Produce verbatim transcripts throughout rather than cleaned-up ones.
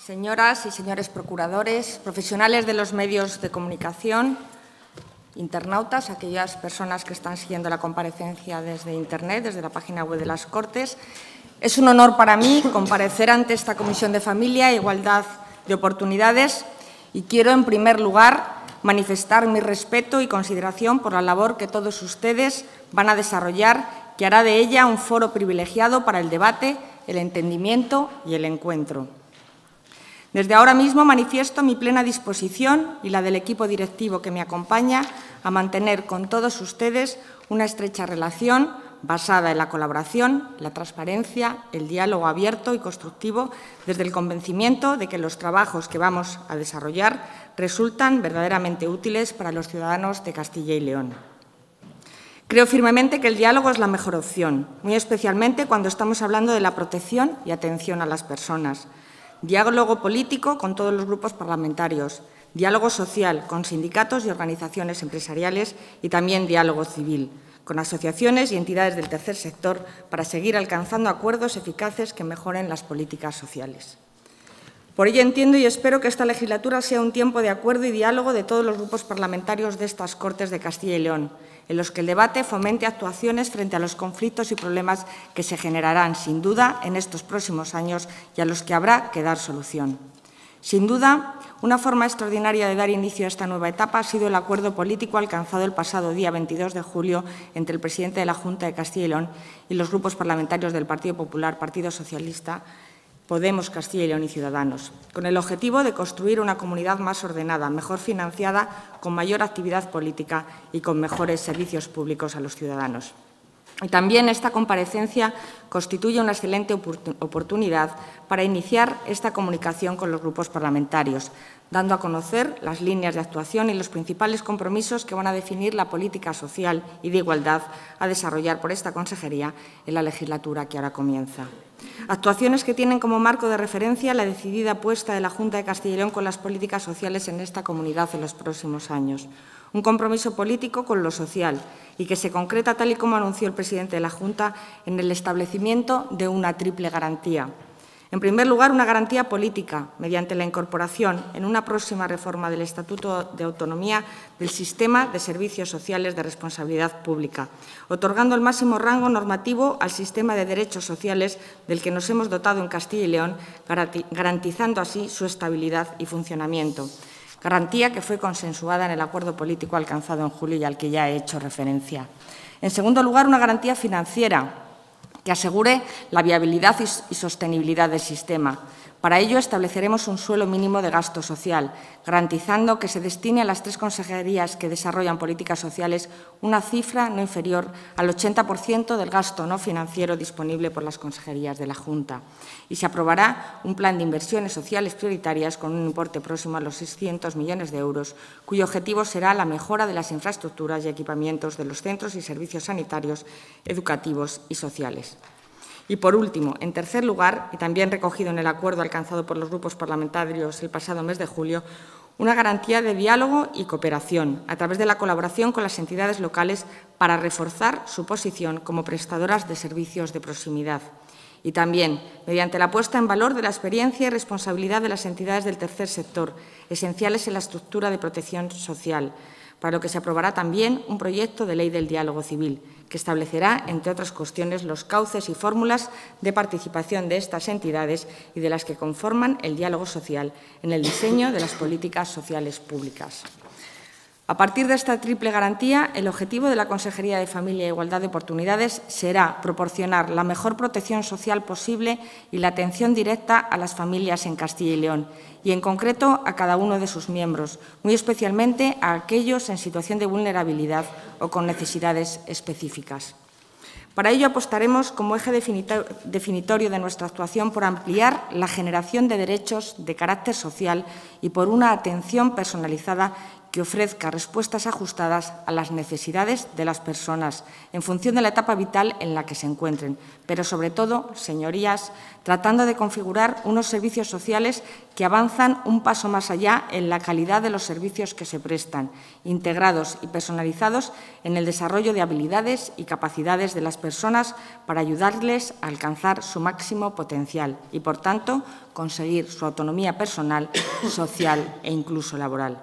señoras y señores procuradores, profesionales de los medios de comunicación, internautas, aquellas personas que están siguiendo la comparecencia desde Internet, desde la página web de las Cortes. Es un honor para mí comparecer ante esta Comisión de Familia e Igualdad de Oportunidades y quiero, en primer lugar, manifestar mi respeto y consideración por la labor que todos ustedes van a desarrollar, que hará de ella un foro privilegiado para el debate, el entendimiento y el encuentro. Desde ahora mismo manifiesto mi plena disposición y la del equipo directivo que me acompaña a mantener con todos ustedes una estrecha relación basada en la colaboración, la transparencia, el diálogo abierto y constructivo, desde el convencimiento de que los trabajos que vamos a desarrollar resultan verdaderamente útiles para los ciudadanos de Castilla y León. Creo firmemente que el diálogo es la mejor opción, muy especialmente cuando estamos hablando de la protección y atención a las personas. Diálogo político con todos los grupos parlamentarios, diálogo social con sindicatos y organizaciones empresariales y también diálogo civil con asociaciones y entidades del tercer sector para seguir alcanzando acuerdos eficaces que mejoren las políticas sociales. Por ello entiendo y espero que esta legislatura sea un tiempo de acuerdo y diálogo de todos los grupos parlamentarios de estas Cortes de Castilla y León, en los que el debate fomente actuaciones frente a los conflictos y problemas que se generarán, sin duda, en estos próximos años y a los que habrá que dar solución. Sin duda, una forma extraordinaria de dar inicio a esta nueva etapa ha sido el acuerdo político alcanzado el pasado día veintidós de julio entre el presidente de la Junta de Castilla y León y los grupos parlamentarios del Partido Popular, Partido Socialista, Podemos, Castilla y León y Ciudadanos, con el objetivo de construir una comunidad más ordenada, mejor financiada, con mayor actividad política y con mejores servicios públicos a los ciudadanos. Y también esta comparecencia constituye una excelente oportunidad para iniciar esta comunicación con los grupos parlamentarios, dando a conocer las líneas de actuación y los principales compromisos que van a definir la política social y de igualdad a desarrollar por esta consejería en la legislatura que ahora comienza. Actuaciones que tienen como marco de referencia la decidida apuesta de la Junta de Castilla y León con las políticas sociales en esta comunidad en los próximos años. Un compromiso político con lo social y que se concreta, tal y como anunció el presidente de la Junta, en el establecimiento de una triple garantía. En primer lugar, una garantía política, mediante la incorporación en una próxima reforma del Estatuto de Autonomía del Sistema de Servicios Sociales de Responsabilidad Pública, otorgando el máximo rango normativo al sistema de derechos sociales del que nos hemos dotado en Castilla y León, garantizando así su estabilidad y funcionamiento. Garantía que fue consensuada en el acuerdo político alcanzado en julio y al que ya he hecho referencia. En segundo lugar, una garantía financiera que asegure la viabilidad y sostenibilidad del sistema. Para ello, estableceremos un suelo mínimo de gasto social, garantizando que se destine a las tres consejerías que desarrollan políticas sociales una cifra no inferior al ochenta por ciento del gasto no financiero disponible por las consejerías de la Junta. Y se aprobará un plan de inversiones sociales prioritarias con un importe próximo a los seiscientos millones de euros, cuyo objetivo será la mejora de las infraestructuras y equipamientos de los centros y servicios sanitarios, educativos y sociales. Y, por último, en tercer lugar, y también recogido en el acuerdo alcanzado por los grupos parlamentarios el pasado mes de julio, una garantía de diálogo y cooperación a través de la colaboración con las entidades locales para reforzar su posición como prestadoras de servicios de proximidad. Y también mediante la puesta en valor de la experiencia y responsabilidad de las entidades del tercer sector, esenciales en la estructura de protección social, para lo que se aprobará también un proyecto de ley del diálogo civil, que establecerá, entre otras cuestiones, los cauces y fórmulas de participación de estas entidades y de las que conforman el diálogo social en el diseño de las políticas sociales públicas. A partir de esta triple garantía, el objetivo de la Consejería de Familia e Igualdad de Oportunidades será proporcionar la mejor protección social posible y la atención directa a las familias en Castilla y León, y en concreto a cada uno de sus miembros, muy especialmente a aquellos en situación de vulnerabilidad o con necesidades específicas. Para ello apostaremos como eje definitorio de nuestra actuación por ampliar la generación de derechos de carácter social y por una atención personalizada que ofrezca respuestas ajustadas a las necesidades de las personas en función de la etapa vital en la que se encuentren, pero sobre todo, señorías, tratando de configurar unos servicios sociales que avanzan un paso más allá en la calidad de los servicios que se prestan, integrados y personalizados en el desarrollo de habilidades y capacidades de las personas para ayudarles a alcanzar su máximo potencial y, por tanto, conseguir su autonomía personal, social e incluso laboral.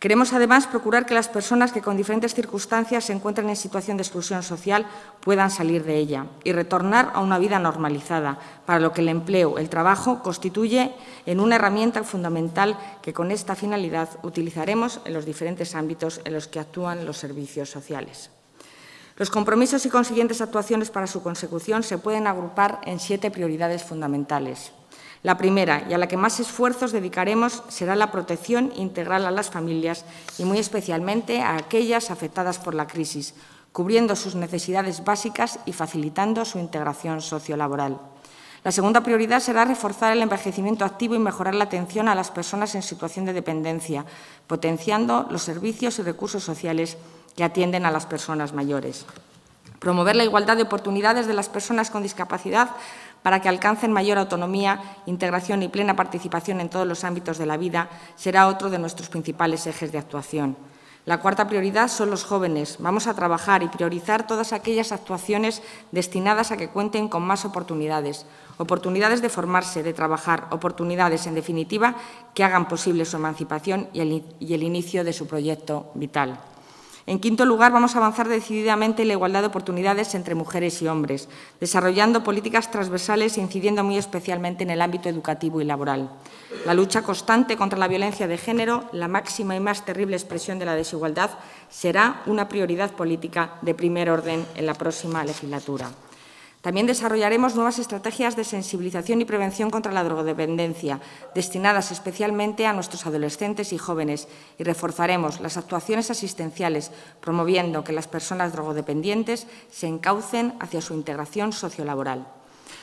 Queremos, además, procurar que las personas que con diferentes circunstancias se encuentran en situación de exclusión social puedan salir de ella y retornar a una vida normalizada, para lo que el empleo, el trabajo, constituye en una herramienta fundamental que con esta finalidad utilizaremos en los diferentes ámbitos en los que actúan los servicios sociales. Los compromisos y consiguientes actuaciones para su consecución se pueden agrupar en siete prioridades fundamentales. La primera, y a la que más esfuerzos dedicaremos, será la protección integral a las familias y, muy especialmente, a aquellas afectadas por la crisis, cubriendo sus necesidades básicas y facilitando su integración sociolaboral. La segunda prioridad será reforzar el envejecimiento activo y mejorar la atención a las personas en situación de dependencia, potenciando los servicios y recursos sociales que atienden a las personas mayores. Promover la igualdad de oportunidades de las personas con discapacidad para que alcancen mayor autonomía, integración y plena participación en todos los ámbitos de la vida será otro de nuestros principales ejes de actuación. La cuarta prioridad son los jóvenes. Vamos a trabajar y priorizar todas aquellas actuaciones destinadas a que cuenten con más oportunidades, oportunidades de formarse, de trabajar, oportunidades, en definitiva, que hagan posible su emancipación y el, y el inicio de su proyecto vital. En quinto lugar, vamos a avanzar decididamente en la igualdad de oportunidades entre mujeres y hombres, desarrollando políticas transversales e incidiendo muy especialmente en el ámbito educativo y laboral. La lucha constante contra la violencia de género, la máxima y más terrible expresión de la desigualdad, será una prioridad política de primer orden en la próxima legislatura. También desarrollaremos nuevas estrategias de sensibilización y prevención contra la drogodependencia, destinadas especialmente a nuestros adolescentes y jóvenes, y reforzaremos las actuaciones asistenciales, promoviendo que las personas drogodependientes se encaucen hacia su integración sociolaboral.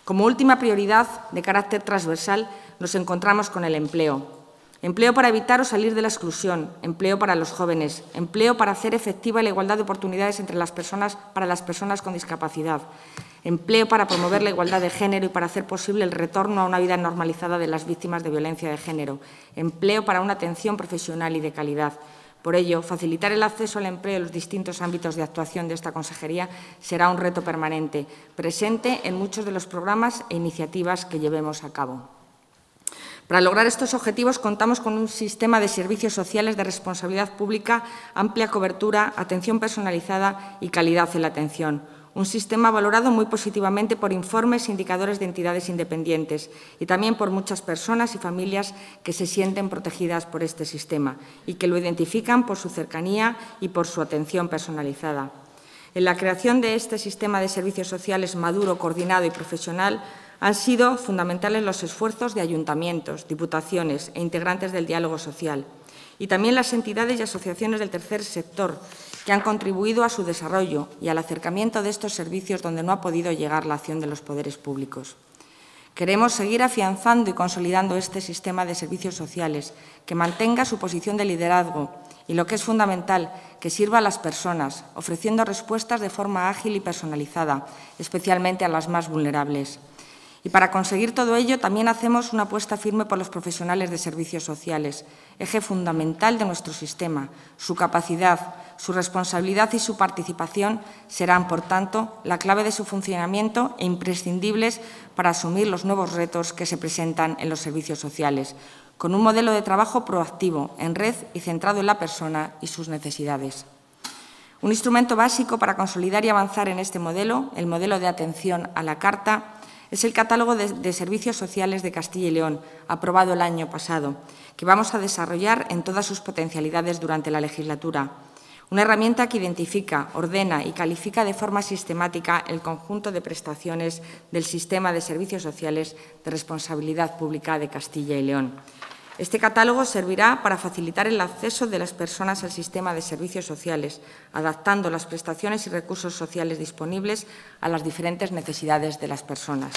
Como última prioridad, de carácter transversal, nos encontramos con el empleo. Empleo para evitar o salir de la exclusión, empleo para los jóvenes, empleo para hacer efectiva la igualdad de oportunidades entre las personas para las personas con discapacidad, empleo para promover la igualdad de género y para hacer posible el retorno a una vida normalizada de las víctimas de violencia de género, empleo para una atención profesional y de calidad. Por ello, facilitar el acceso al empleo en los distintos ámbitos de actuación de esta consejería será un reto permanente, presente en muchos de los programas e iniciativas que llevemos a cabo. Para lograr estos objetivos contamos con un sistema de servicios sociales de responsabilidad pública, amplia cobertura, atención personalizada y calidad en la atención. Un sistema valorado muy positivamente por informes e indicadores de entidades independientes y también por muchas personas y familias que se sienten protegidas por este sistema y que lo identifican por su cercanía y por su atención personalizada. En la creación de este sistema de servicios sociales maduro, coordinado y profesional, han sido fundamentales los esfuerzos de ayuntamientos, diputaciones e integrantes del diálogo social, y también las entidades y asociaciones del tercer sector, que han contribuido a su desarrollo y al acercamiento de estos servicios donde no ha podido llegar la acción de los poderes públicos. Queremos seguir afianzando y consolidando este sistema de servicios sociales, que mantenga su posición de liderazgo y, lo que es fundamental, que sirva a las personas, ofreciendo respuestas de forma ágil y personalizada, especialmente a las más vulnerables. Y para conseguir todo ello, también hacemos una apuesta firme por los profesionales de servicios sociales, eje fundamental de nuestro sistema. Su capacidad, su responsabilidad y su participación serán, por tanto, la clave de su funcionamiento e imprescindibles para asumir los nuevos retos que se presentan en los servicios sociales, con un modelo de trabajo proactivo, en red y centrado en la persona y sus necesidades. Un instrumento básico para consolidar y avanzar en este modelo, el modelo de atención a la carta, es el Catálogo de Servicios Sociales de Castilla y León, aprobado el año pasado, que vamos a desarrollar en todas sus potencialidades durante la legislatura. Una herramienta que identifica, ordena y califica de forma sistemática el conjunto de prestaciones del sistema de servicios sociales de responsabilidad pública de Castilla y León. Este catálogo servirá para facilitar el acceso de las personas al sistema de servicios sociales, adaptando las prestaciones y recursos sociales disponibles a las diferentes necesidades de las personas.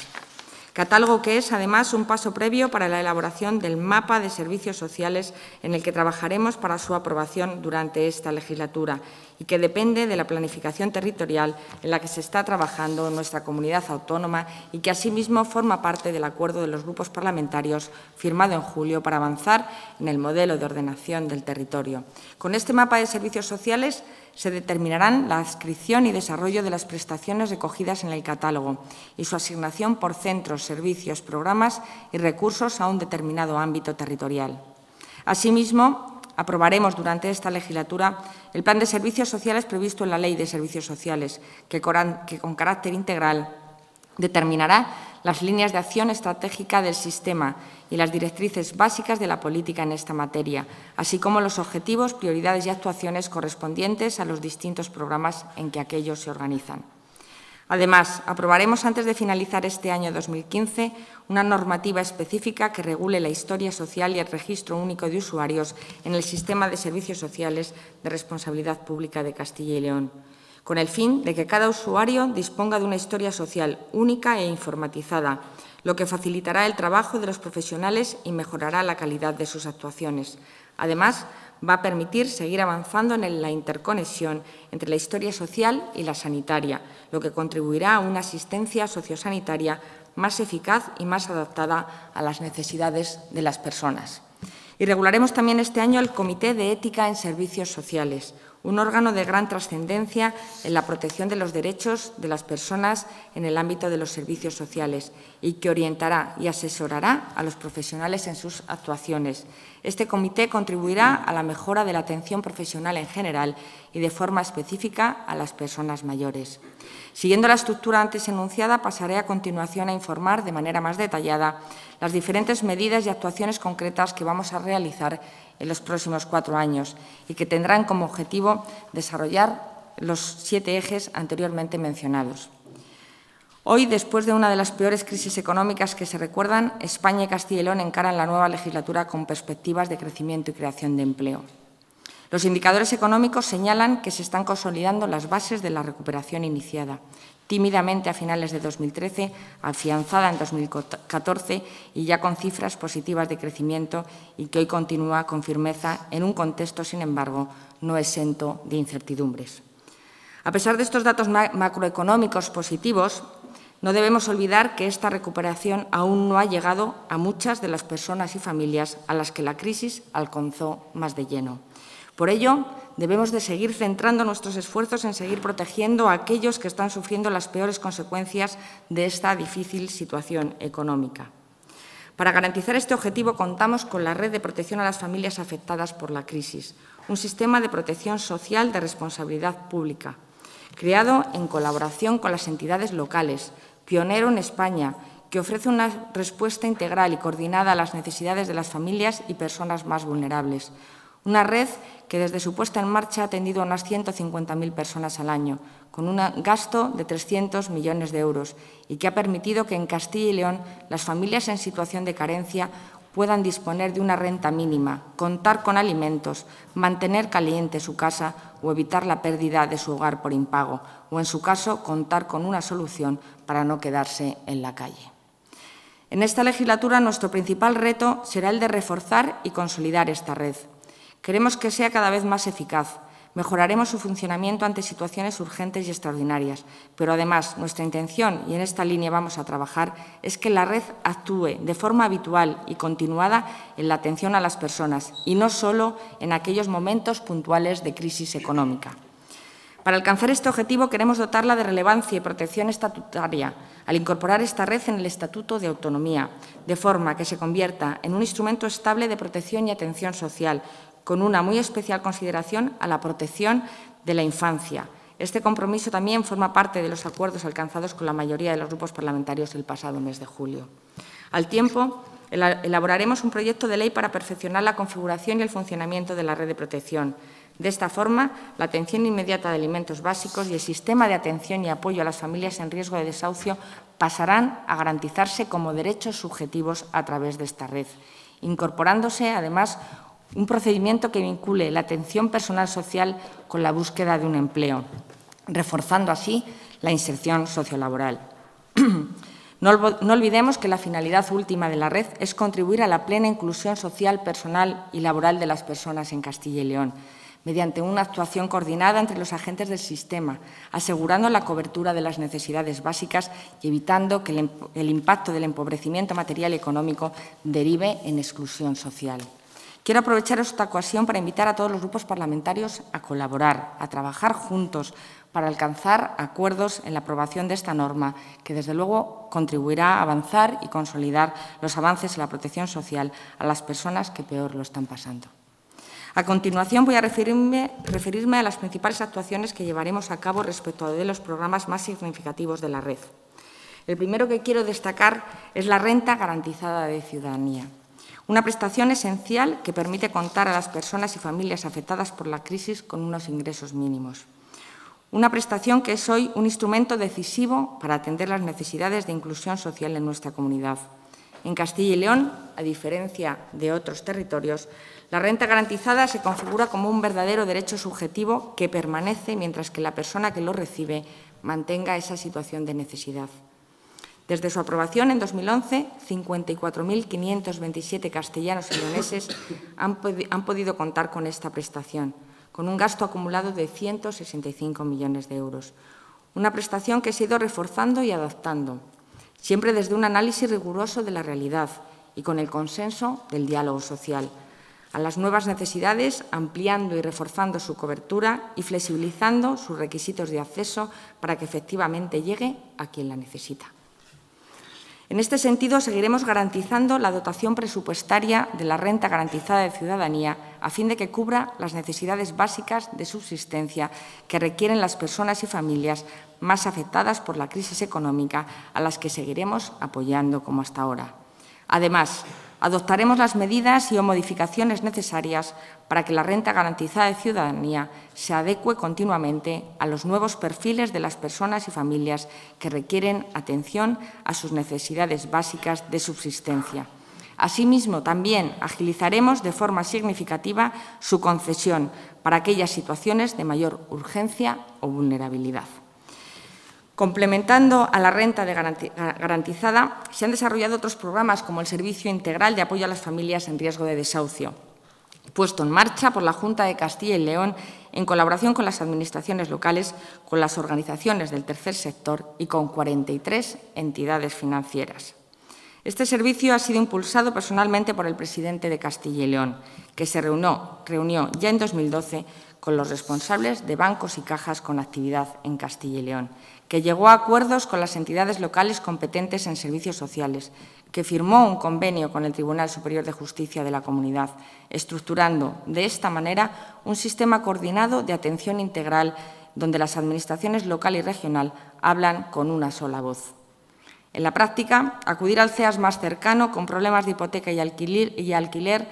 Catálogo que es, además, un paso previo para la elaboración del mapa de servicios sociales en el que trabajaremos para su aprobación durante esta legislatura y que depende de la planificación territorial en la que se está trabajando en nuestra comunidad autónoma y que, asimismo, forma parte del acuerdo de los grupos parlamentarios firmado en julio para avanzar en el modelo de ordenación del territorio. Con este mapa de servicios sociales se determinarán la adscripción y desarrollo de las prestaciones recogidas en el catálogo y su asignación por centros, servicios, programas y recursos a un determinado ámbito territorial. Asimismo, aprobaremos durante esta legislatura el Plan de Servicios Sociales previsto en la Ley de Servicios Sociales, que con carácter integral determinará las líneas de acción estratégica del sistema y las directrices básicas de la política en esta materia, así como los objetivos, prioridades y actuaciones correspondientes a los distintos programas en que aquellos se organizan. Además, aprobaremos antes de finalizar este año dos mil quince una normativa específica que regule la historia social y el registro único de usuarios en el sistema de servicios sociales de responsabilidad pública de Castilla y León, con el fin de que cada usuario disponga de una historia social única e informatizada, lo que facilitará el trabajo de los profesionales y mejorará la calidad de sus actuaciones. Además, va a permitir seguir avanzando en la interconexión entre la historia social y la sanitaria, lo que contribuirá a una asistencia sociosanitaria más eficaz y más adaptada a las necesidades de las personas. Y regularemos también este año el Comité de Ética en Servicios Sociales, un órgano de gran trascendencia en la protección de los derechos de las personas en el ámbito de los servicios sociales y que orientará y asesorará a los profesionales en sus actuaciones. Este comité contribuirá a la mejora de la atención profesional en general y de forma específica a las personas mayores. Siguiendo la estructura antes enunciada, pasaré a continuación a informar de manera más detallada las diferentes medidas y actuaciones concretas que vamos a realizar en los próximos cuatro años y que tendrán como objetivo desarrollar los siete ejes anteriormente mencionados. Hoy, después de una de las peores crisis económicas que se recuerdan, España y Castilla y León encaran la nueva legislatura con perspectivas de crecimiento y creación de empleo. Los indicadores económicos señalan que se están consolidando las bases de la recuperación iniciada, tímidamente a finales de dos mil trece, afianzada en dos mil catorce y ya con cifras positivas de crecimiento y que hoy continúa con firmeza en un contexto, sin embargo, no exento de incertidumbres. A pesar de estos datos macroeconómicos positivos, no debemos olvidar que esta recuperación aún no ha llegado a muchas de las personas y familias a las que la crisis alcanzó más de lleno. Por ello, debemos de seguir centrando nuestros esfuerzos en seguir protegiendo a aquellos que están sufriendo las peores consecuencias de esta difícil situación económica. Para garantizar este objetivo, contamos con la Red de Protección a las Familias Afectadas por la Crisis, un sistema de protección social de responsabilidad pública, creado en colaboración con las entidades locales, pionero en España, que ofrece una respuesta integral y coordinada a las necesidades de las familias y personas más vulnerables. Una red que desde su puesta en marcha ha atendido a unas ciento cincuenta mil personas al año, con un gasto de trescientos millones de euros y que ha permitido que en Castilla y León las familias en situación de carencia puedan disponer de una renta mínima, contar con alimentos, mantener caliente su casa o evitar la pérdida de su hogar por impago, o en su caso contar con una solución para no quedarse en la calle. En esta legislatura nuestro principal reto será el de reforzar y consolidar esta red. Queremos que sea cada vez más eficaz. Mejoraremos su funcionamiento ante situaciones urgentes y extraordinarias, pero además nuestra intención, y en esta línea vamos a trabajar, es que la red actúe de forma habitual y continuada en la atención a las personas y no solo en aquellos momentos puntuales de crisis económica. Para alcanzar este objetivo queremos dotarla de relevancia y protección estatutaria al incorporar esta red en el Estatuto de Autonomía, de forma que se convierta en un instrumento estable de protección y atención social, con una muy especial consideración a la protección de la infancia. Este compromiso también forma parte de los acuerdos alcanzados con la mayoría de los grupos parlamentarios el pasado mes de julio. Al tiempo, elaboraremos un proyecto de ley para perfeccionar la configuración y el funcionamiento de la red de protección. De esta forma, la atención inmediata de alimentos básicos y el sistema de atención y apoyo a las familias en riesgo de desahucio pasarán a garantizarse como derechos subjetivos a través de esta red, incorporándose, además, un procedimiento que vincule la atención personal social con la búsqueda de un empleo, reforzando así la inserción sociolaboral. No, no olvidemos que la finalidad última de la red es contribuir a la plena inclusión social, personal y laboral de las personas en Castilla y León, mediante una actuación coordinada entre los agentes del sistema, asegurando la cobertura de las necesidades básicas y evitando que el, el impacto del empobrecimiento material y económico derive en exclusión social. Quiero aprovechar esta ocasión para invitar a todos los grupos parlamentarios a colaborar, a trabajar juntos para alcanzar acuerdos en la aprobación de esta norma, que desde luego contribuirá a avanzar y consolidar los avances en la protección social a las personas que peor lo están pasando. A continuación voy a referirme, referirme a las principales actuaciones que llevaremos a cabo respecto a de los programas más significativos de la red. El primero que quiero destacar es la renta garantizada de ciudadanía, una prestación esencial que permite contar a las personas y familias afectadas por la crisis con unos ingresos mínimos. Una prestación que es hoy un instrumento decisivo para atender las necesidades de inclusión social en nuestra comunidad. En Castilla y León, a diferencia de otros territorios, la renta garantizada se configura como un verdadero derecho subjetivo que permanece mientras que la persona que lo recibe mantenga esa situación de necesidad. Desde su aprobación en dos mil once, cincuenta y cuatro mil quinientos veintisiete castellanos y leoneses han, pod- han podido contar con esta prestación, con un gasto acumulado de ciento sesenta y cinco millones de euros. Una prestación que se ha ido reforzando y adaptando, siempre desde un análisis riguroso de la realidad y con el consenso del diálogo social, a las nuevas necesidades, ampliando y reforzando su cobertura y flexibilizando sus requisitos de acceso para que efectivamente llegue a quien la necesita. En este sentido, seguiremos garantizando la dotación presupuestaria de la renta garantizada de ciudadanía a fin de que cubra las necesidades básicas de subsistencia que requieren las personas y familias más afectadas por la crisis económica, a las que seguiremos apoyando como hasta ahora. Además, adoptaremos las medidas y o modificaciones necesarias para que la renta garantizada de ciudadanía se adecue continuamente a los nuevos perfiles de las personas y familias que requieren atención a sus necesidades básicas de subsistencia. Asimismo, también agilizaremos de forma significativa su concesión para aquellas situaciones de mayor urgencia o vulnerabilidad. Complementando a la renta garantizada, se han desarrollado otros programas como el Servicio Integral de Apoyo a las Familias en Riesgo de Desahucio, puesto en marcha por la Junta de Castilla y León en colaboración con las administraciones locales, con las organizaciones del tercer sector y con cuarenta y tres entidades financieras. Este servicio ha sido impulsado personalmente por el presidente de Castilla y León, que se reunió, reunió ya en dos mil doce con los responsables de bancos y cajas con actividad en Castilla y León, que llegó a acuerdos con las entidades locales competentes en servicios sociales, que firmó un convenio con el Tribunal Superior de Justicia de la Comunidad, estructurando de esta manera un sistema coordinado de atención integral donde las administraciones local y regional hablan con una sola voz. En la práctica, acudir al CEAS más cercano con problemas de hipoteca y alquiler, y alquiler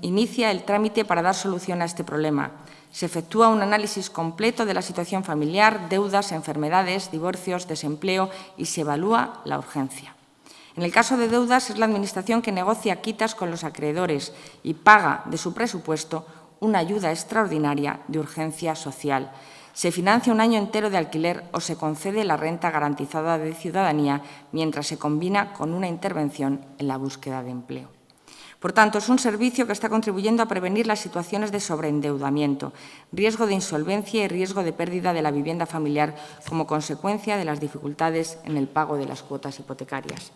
inicia el trámite para dar solución a este problema. Se efectúa un análisis completo de la situación familiar, deudas, enfermedades, divorcios, desempleo y se evalúa la urgencia. En el caso de deudas, es la Administración que negocia quitas con los acreedores y paga de su presupuesto una ayuda extraordinaria de urgencia social. Se financia un año entero de alquiler o se concede la renta garantizada de ciudadanía mientras se combina con una intervención en la búsqueda de empleo. Por tanto, es un servicio que está contribuyendo a prevenir las situaciones de sobreendeudamiento, riesgo de insolvencia y riesgo de pérdida de la vivienda familiar como consecuencia de las dificultades en el pago de las cuotas hipotecarias.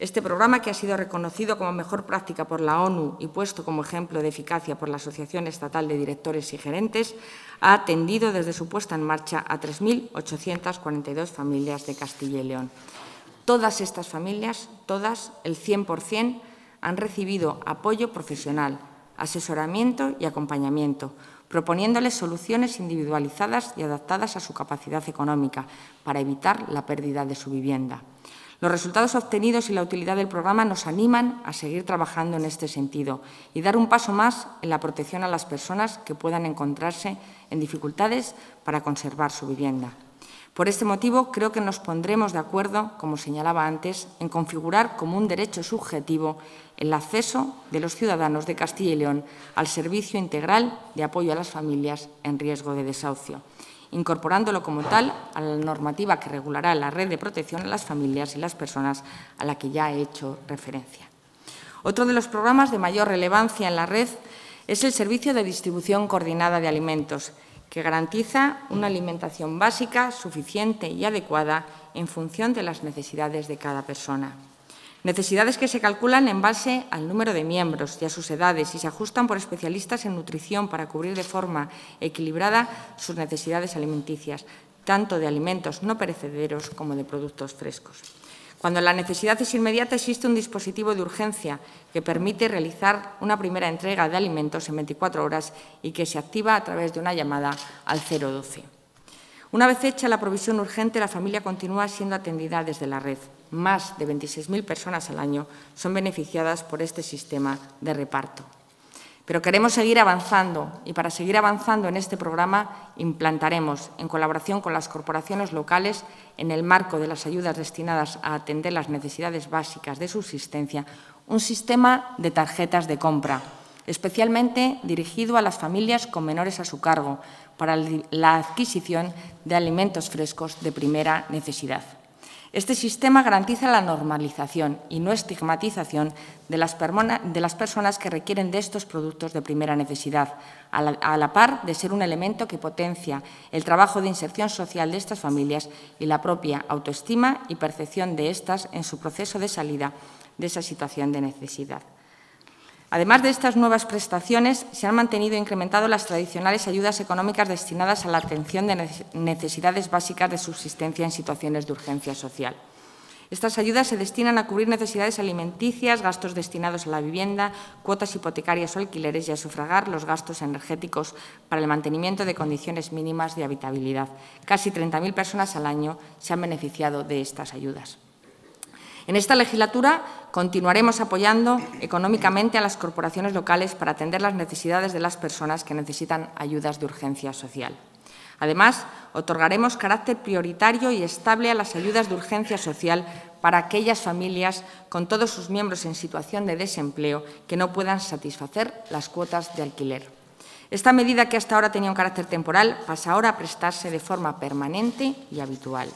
Este programa, que ha sido reconocido como mejor práctica por la ONU y puesto como ejemplo de eficacia por la Asociación Estatal de Directores y Gerentes, ha atendido desde su puesta en marcha a tres mil ochocientas cuarenta y dos familias de Castilla y León. Todas estas familias, todas, el cien por cien, han recibido apoyo profesional, asesoramiento y acompañamiento, proponiéndoles soluciones individualizadas y adaptadas a su capacidad económica para evitar la pérdida de su vivienda. Los resultados obtenidos y la utilidad del programa nos animan a seguir trabajando en este sentido y dar un paso más en la protección a las personas que puedan encontrarse en dificultades para conservar su vivienda. Por este motivo, creo que nos pondremos de acuerdo, como señalaba antes, en configurar como un derecho subjetivo el acceso de los ciudadanos de Castilla y León al Servicio Integral de Apoyo a las Familias en Riesgo de Desahucio incorporándolo como tal a la normativa que regulará la Red de Protección a las Familias y las Personas a la que ya he hecho referencia. Otro de los programas de mayor relevancia en la red es el Servicio de Distribución Coordinada de Alimentos, que garantiza una alimentación básica, suficiente y adecuada en función de las necesidades de cada persona. Necesidades que se calculan en base al número de miembros y a sus edades y se ajustan por especialistas en nutrición para cubrir de forma equilibrada sus necesidades alimenticias, tanto de alimentos no perecederos como de productos frescos. Cuando la necesidad es inmediata, existe un dispositivo de urgencia que permite realizar una primera entrega de alimentos en veinticuatro horas y que se activa a través de una llamada al cero doce. Una vez hecha la provisión urgente, la familia continúa siendo atendida desde la red. Más de veintiséis mil personas al año son beneficiadas por este sistema de reparto. Pero queremos seguir avanzando y para seguir avanzando en este programa implantaremos, en colaboración con las corporaciones locales, en el marco de las ayudas destinadas a atender las necesidades básicas de subsistencia, un sistema de tarjetas de compra, especialmente dirigido a las familias con menores a su cargo, para la adquisición de alimentos frescos de primera necesidad. Este sistema garantiza la normalización y no estigmatización de las, de las personas que requieren de estos productos de primera necesidad, a la, a la par de ser un elemento que potencia el trabajo de inserción social de estas familias y la propia autoestima y percepción de estas en su proceso de salida de esa situación de necesidad. Además de estas nuevas prestaciones, se han mantenido e incrementado las tradicionales ayudas económicas destinadas a la atención de necesidades básicas de subsistencia en situaciones de urgencia social. Estas ayudas se destinan a cubrir necesidades alimenticias, gastos destinados a la vivienda, cuotas hipotecarias o alquileres y a sufragar los gastos energéticos para el mantenimiento de condiciones mínimas de habitabilidad. Casi treinta mil personas al año se han beneficiado de estas ayudas. En esta legislatura continuaremos apoyando económicamente a las corporaciones locales para atender las necesidades de las personas que necesitan ayudas de urgencia social. Además, otorgaremos carácter prioritario y estable a las ayudas de urgencia social para aquellas familias con todos sus miembros en situación de desempleo que no puedan satisfacer las cuotas de alquiler. Esta medida, que hasta ahora tenía un carácter temporal, pasa ahora a prestarse de forma permanente y habitual.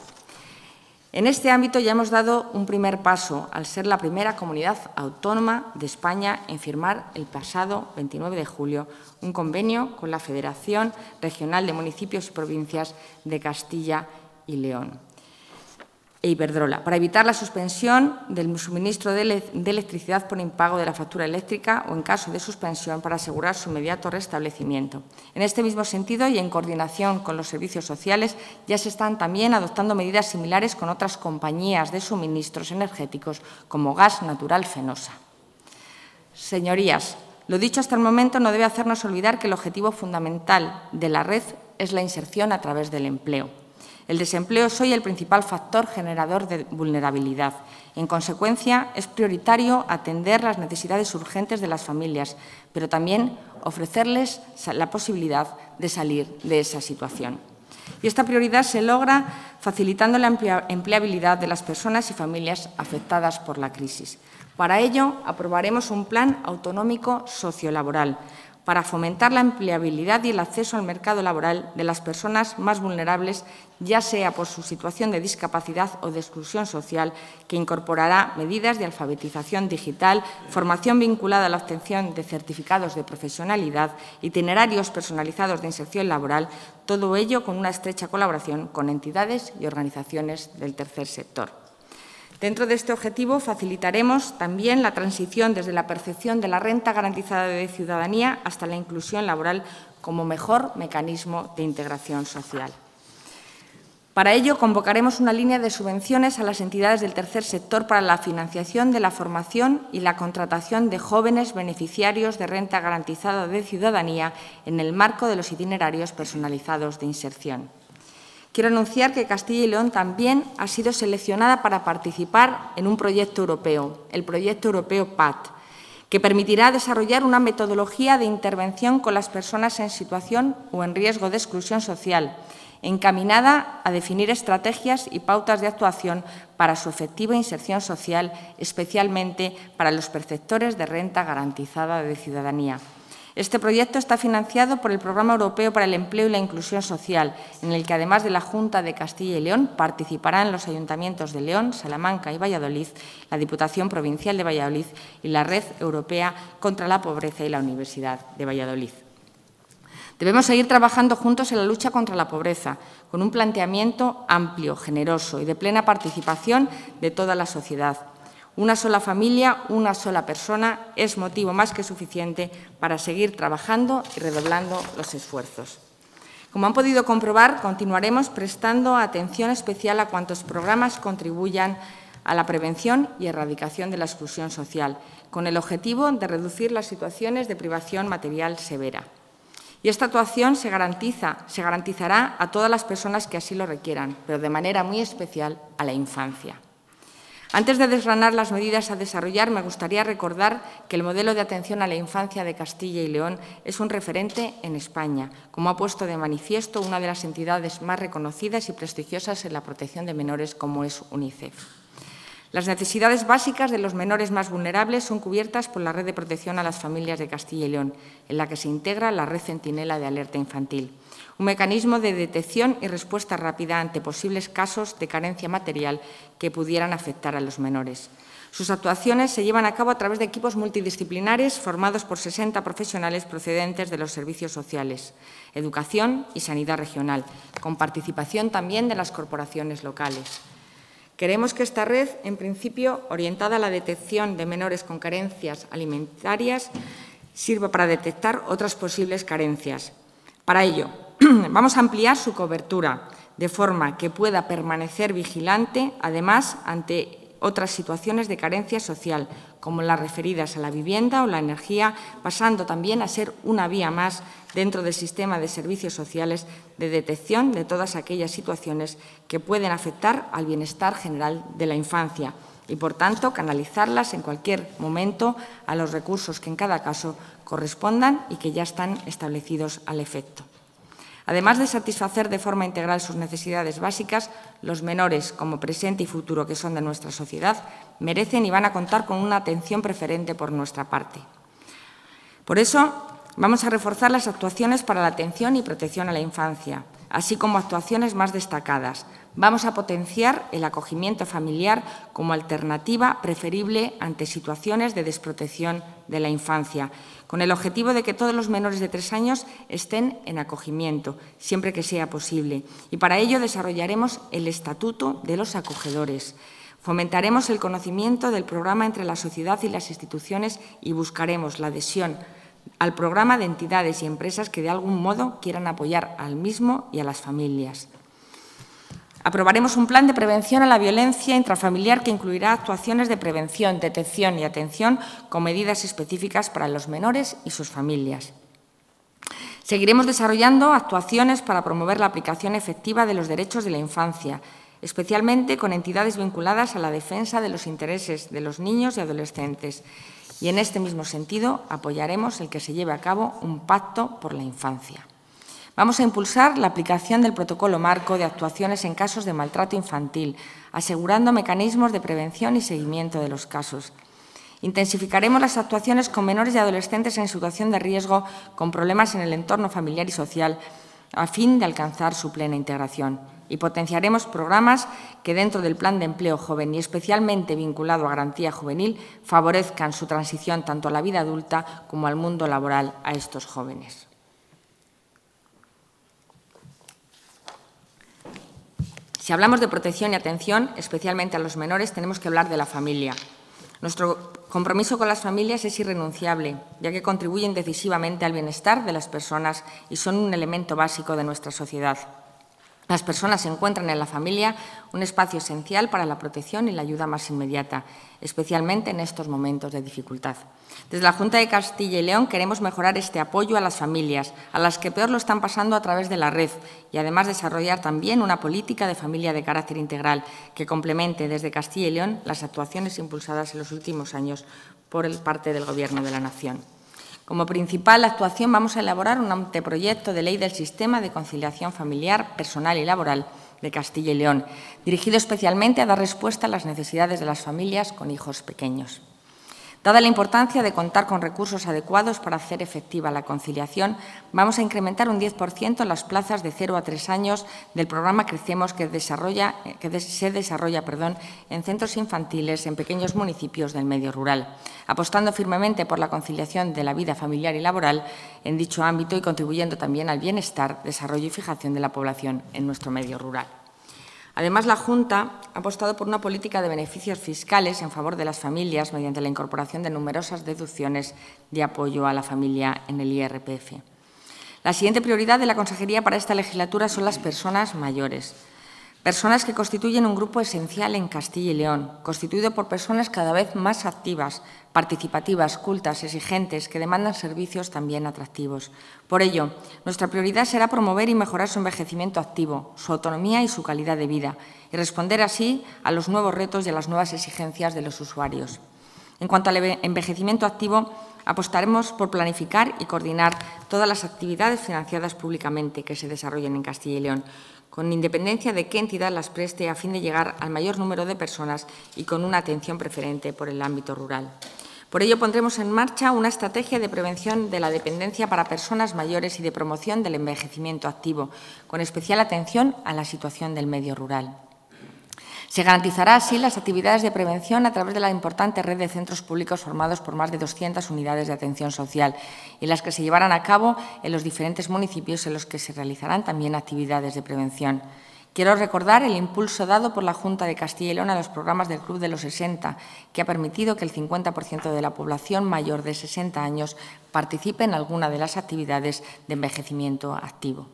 En este ámbito ya hemos dado un primer paso al ser la primera comunidad autónoma de España en firmar el pasado veintinueve de julio un convenio con la Federación Regional de Municipios y Provincias de Castilla y León e Iberdrola para evitar la suspensión del suministro de electricidad por impago de la factura eléctrica o, en caso de suspensión, para asegurar su inmediato restablecimiento. En este mismo sentido y en coordinación con los servicios sociales, ya se están también adoptando medidas similares con otras compañías de suministros energéticos como Gas Natural Fenosa. Señorías, lo dicho hasta el momento no debe hacernos olvidar que el objetivo fundamental de la red es la inserción a través del empleo. El desempleo es hoy el principal factor generador de vulnerabilidad. En consecuencia, es prioritario atender las necesidades urgentes de las familias, pero también ofrecerles la posibilidad de salir de esa situación. Y esta prioridad se logra facilitando la empleabilidad de las personas y familias afectadas por la crisis. Para ello, aprobaremos un plan autonómico sociolaboral para fomentar la empleabilidad y el acceso al mercado laboral de las personas más vulnerables, ya sea por su situación de discapacidad o de exclusión social, que incorporará medidas de alfabetización digital, formación vinculada a la obtención de certificados de profesionalidad, itinerarios personalizados de inserción laboral, todo ello con una estrecha colaboración con entidades y organizaciones del tercer sector. Dentro de este objetivo, facilitaremos también la transición desde la percepción de la renta garantizada de ciudadanía hasta la inclusión laboral como mejor mecanismo de integración social. Para ello, convocaremos una línea de subvenciones a las entidades del tercer sector para la financiación de la formación y la contratación de jóvenes beneficiarios de renta garantizada de ciudadanía en el marco de los itinerarios personalizados de inserción. Quiero anunciar que Castilla y León también ha sido seleccionada para participar en un proyecto europeo, el Proyecto Europeo P A T, que permitirá desarrollar una metodología de intervención con las personas en situación o en riesgo de exclusión social, encaminada a definir estrategias y pautas de actuación para su efectiva inserción social, especialmente para los perceptores de renta garantizada de ciudadanía. Este proyecto está financiado por el Programa Europeo para el Empleo y la Inclusión Social, en el que, además de la Junta de Castilla y León, participarán los ayuntamientos de León, Salamanca y Valladolid, la Diputación Provincial de Valladolid y la Red Europea contra la Pobreza y la Universidad de Valladolid. Debemos seguir trabajando juntos en la lucha contra la pobreza, con un planteamiento amplio, generoso y de plena participación de toda la sociedad. Una sola familia, una sola persona, es motivo más que suficiente para seguir trabajando y redoblando los esfuerzos. Como han podido comprobar, continuaremos prestando atención especial a cuantos programas contribuyan a la prevención y erradicación de la exclusión social, con el objetivo de reducir las situaciones de privación material severa. Y esta actuación se garantiza, se garantizará a todas las personas que así lo requieran, pero de manera muy especial a la infancia. Antes de desgranar las medidas a desarrollar, me gustaría recordar que el modelo de atención a la infancia de Castilla y León es un referente en España, como ha puesto de manifiesto una de las entidades más reconocidas y prestigiosas en la protección de menores, como es UNICEF. Las necesidades básicas de los menores más vulnerables son cubiertas por la Red de Protección a las Familias de Castilla y León, en la que se integra la Red Centinela de Alerta Infantil, un mecanismo de detección y respuesta rápida ante posibles casos de carencia material que pudieran afectar a los menores. Sus actuaciones se llevan a cabo a través de equipos multidisciplinares formados por sesenta profesionales procedentes de los servicios sociales, educación y sanidad regional, con participación también de las corporaciones locales. Queremos que esta red, en principio orientada a la detección de menores con carencias alimentarias, sirva para detectar otras posibles carencias. Para ello, vamos a ampliar su cobertura de forma que pueda permanecer vigilante, además, ante otras situaciones de carencia social, como las referidas a la vivienda o la energía, pasando también a ser una vía más dentro del sistema de servicios sociales de detección de todas aquellas situaciones que pueden afectar al bienestar general de la infancia y, por tanto, canalizarlas en cualquier momento a los recursos que en cada caso correspondan y que ya están establecidos al efecto. Además de satisfacer de forma integral sus necesidades básicas, los menores, como presente y futuro que son de nuestra sociedad, merecen y van a contar con una atención preferente por nuestra parte. Por eso, vamos a reforzar las actuaciones para la atención y protección a la infancia, así como actuaciones más destacadas. Vamos a potenciar el acogimiento familiar como alternativa preferible ante situaciones de desprotección de la infancia, con el objetivo de que todos los menores de tres años estén en acogimiento, siempre que sea posible. Y para ello desarrollaremos el Estatuto de los Acogedores. Fomentaremos el conocimiento del programa entre la sociedad y las instituciones y buscaremos la adhesión al programa de entidades y empresas que de algún modo quieran apoyar al mismo y a las familias. Aprobaremos un plan de prevención a la violencia intrafamiliar que incluirá actuaciones de prevención, detección y atención con medidas específicas para los menores y sus familias. Seguiremos desarrollando actuaciones para promover la aplicación efectiva de los derechos de la infancia, especialmente con entidades vinculadas a la defensa de los intereses de los niños y adolescentes. Y en este mismo sentido apoyaremos el que se lleve a cabo un pacto por la infancia. Vamos a impulsar la aplicación del protocolo marco de actuaciones en casos de maltrato infantil, asegurando mecanismos de prevención y seguimiento de los casos. Intensificaremos las actuaciones con menores y adolescentes en situación de riesgo, con problemas en el entorno familiar y social, a fin de alcanzar su plena integración. Y potenciaremos programas que, dentro del Plan de Empleo Joven y especialmente vinculado a Garantía Juvenil, favorezcan su transición tanto a la vida adulta como al mundo laboral a estos jóvenes. Si hablamos de protección y atención, especialmente a los menores, tenemos que hablar de la familia. Nuestro compromiso con las familias es irrenunciable, ya que contribuyen decisivamente al bienestar de las personas y son un elemento básico de nuestra sociedad. Las personas encuentran en la familia un espacio esencial para la protección y la ayuda más inmediata, especialmente en estos momentos de dificultad. Desde la Junta de Castilla y León queremos mejorar este apoyo a las familias, a las que peor lo están pasando a través de la red, y además desarrollar también una política de familia de carácter integral que complemente desde Castilla y León las actuaciones impulsadas en los últimos años por parte del Gobierno de la Nación. Como principal actuación vamos a elaborar un anteproyecto de ley del sistema de conciliación familiar, personal y laboral de Castilla y León, dirigido especialmente a dar respuesta a las necesidades de las familias con hijos pequeños. Dada la importancia de contar con recursos adecuados para hacer efectiva la conciliación, vamos a incrementar un diez por ciento las plazas de cero a tres años del programa Crecemos, que, desarrolla, que se desarrolla perdón, en centros infantiles en pequeños municipios del medio rural, apostando firmemente por la conciliación de la vida familiar y laboral en dicho ámbito y contribuyendo también al bienestar, desarrollo y fijación de la población en nuestro medio rural. Además, la Junta ha apostado por una política de beneficios fiscales en favor de las familias mediante la incorporación de numerosas deducciones de apoyo a la familia en el I R P F. La siguiente prioridad de la Consejería para esta legislatura son las personas mayores, personas que constituyen un grupo esencial en Castilla y León, constituido por personas cada vez más activas, participativas, cultas, exigentes, que demandan servicios también atractivos. Por ello, nuestra prioridad será promover y mejorar su envejecimiento activo, su autonomía y su calidad de vida, y responder así a los nuevos retos y a las nuevas exigencias de los usuarios. En cuanto al envejecimiento activo, apostaremos por planificar y coordinar todas las actividades financiadas públicamente que se desarrollen en Castilla y León, con independencia de qué entidad las preste, a fin de llegar al mayor número de personas y con una atención preferente por el ámbito rural. Por ello, pondremos en marcha una estrategia de prevención de la dependencia para personas mayores y de promoción del envejecimiento activo, con especial atención a la situación del medio rural. Se garantizará así las actividades de prevención a través de la importante red de centros públicos formados por más de doscientas unidades de atención social y las que se llevarán a cabo en los diferentes municipios en los que se realizarán también actividades de prevención. Quiero recordar el impulso dado por la Junta de Castilla y León a los programas del Club de los sesenta, que ha permitido que el cincuenta por ciento de la población mayor de sesenta años participe en alguna de las actividades de envejecimiento activo.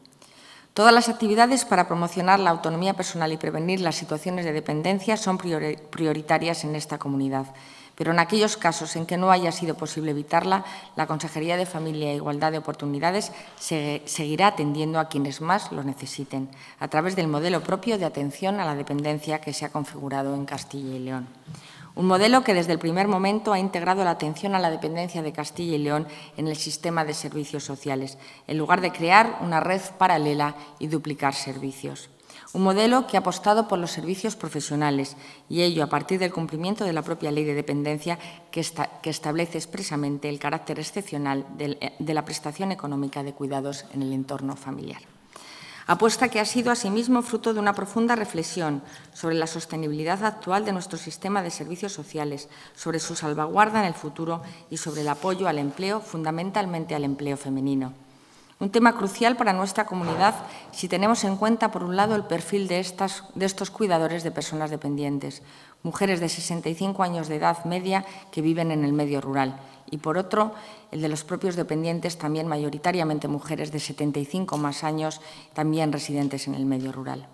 Todas las actividades para promocionar la autonomía personal y prevenir las situaciones de dependencia son priori- prioritarias en esta comunidad. Pero en aquellos casos en que no haya sido posible evitarla, la Consejería de Familia e Igualdad de Oportunidades se seguirá atendiendo a quienes más lo necesiten, a través del modelo propio de atención a la dependencia que se ha configurado en Castilla y León. Un modelo que desde el primer momento ha integrado la atención a la dependencia de Castilla y León en el sistema de servicios sociales, en lugar de crear una red paralela y duplicar servicios. Un modelo que ha apostado por los servicios profesionales, y ello a partir del cumplimiento de la propia Ley de Dependencia, que, esta, que establece expresamente el carácter excepcional de, de la prestación económica de cuidados en el entorno familiar. Apuesta que ha sido, asimismo, fruto de una profunda reflexión sobre la sostenibilidad actual de nuestro sistema de servicios sociales, sobre su salvaguarda en el futuro y sobre el apoyo al empleo, fundamentalmente al empleo femenino. Un tema crucial para nuestra comunidad si tenemos en cuenta, por un lado, el perfil de, estas, de estos cuidadores de personas dependientes, mujeres de sesenta y cinco años de edad media que viven en el medio rural, y, por otro, el de los propios dependientes, también mayoritariamente mujeres de setenta y cinco más años, también residentes en el medio rural.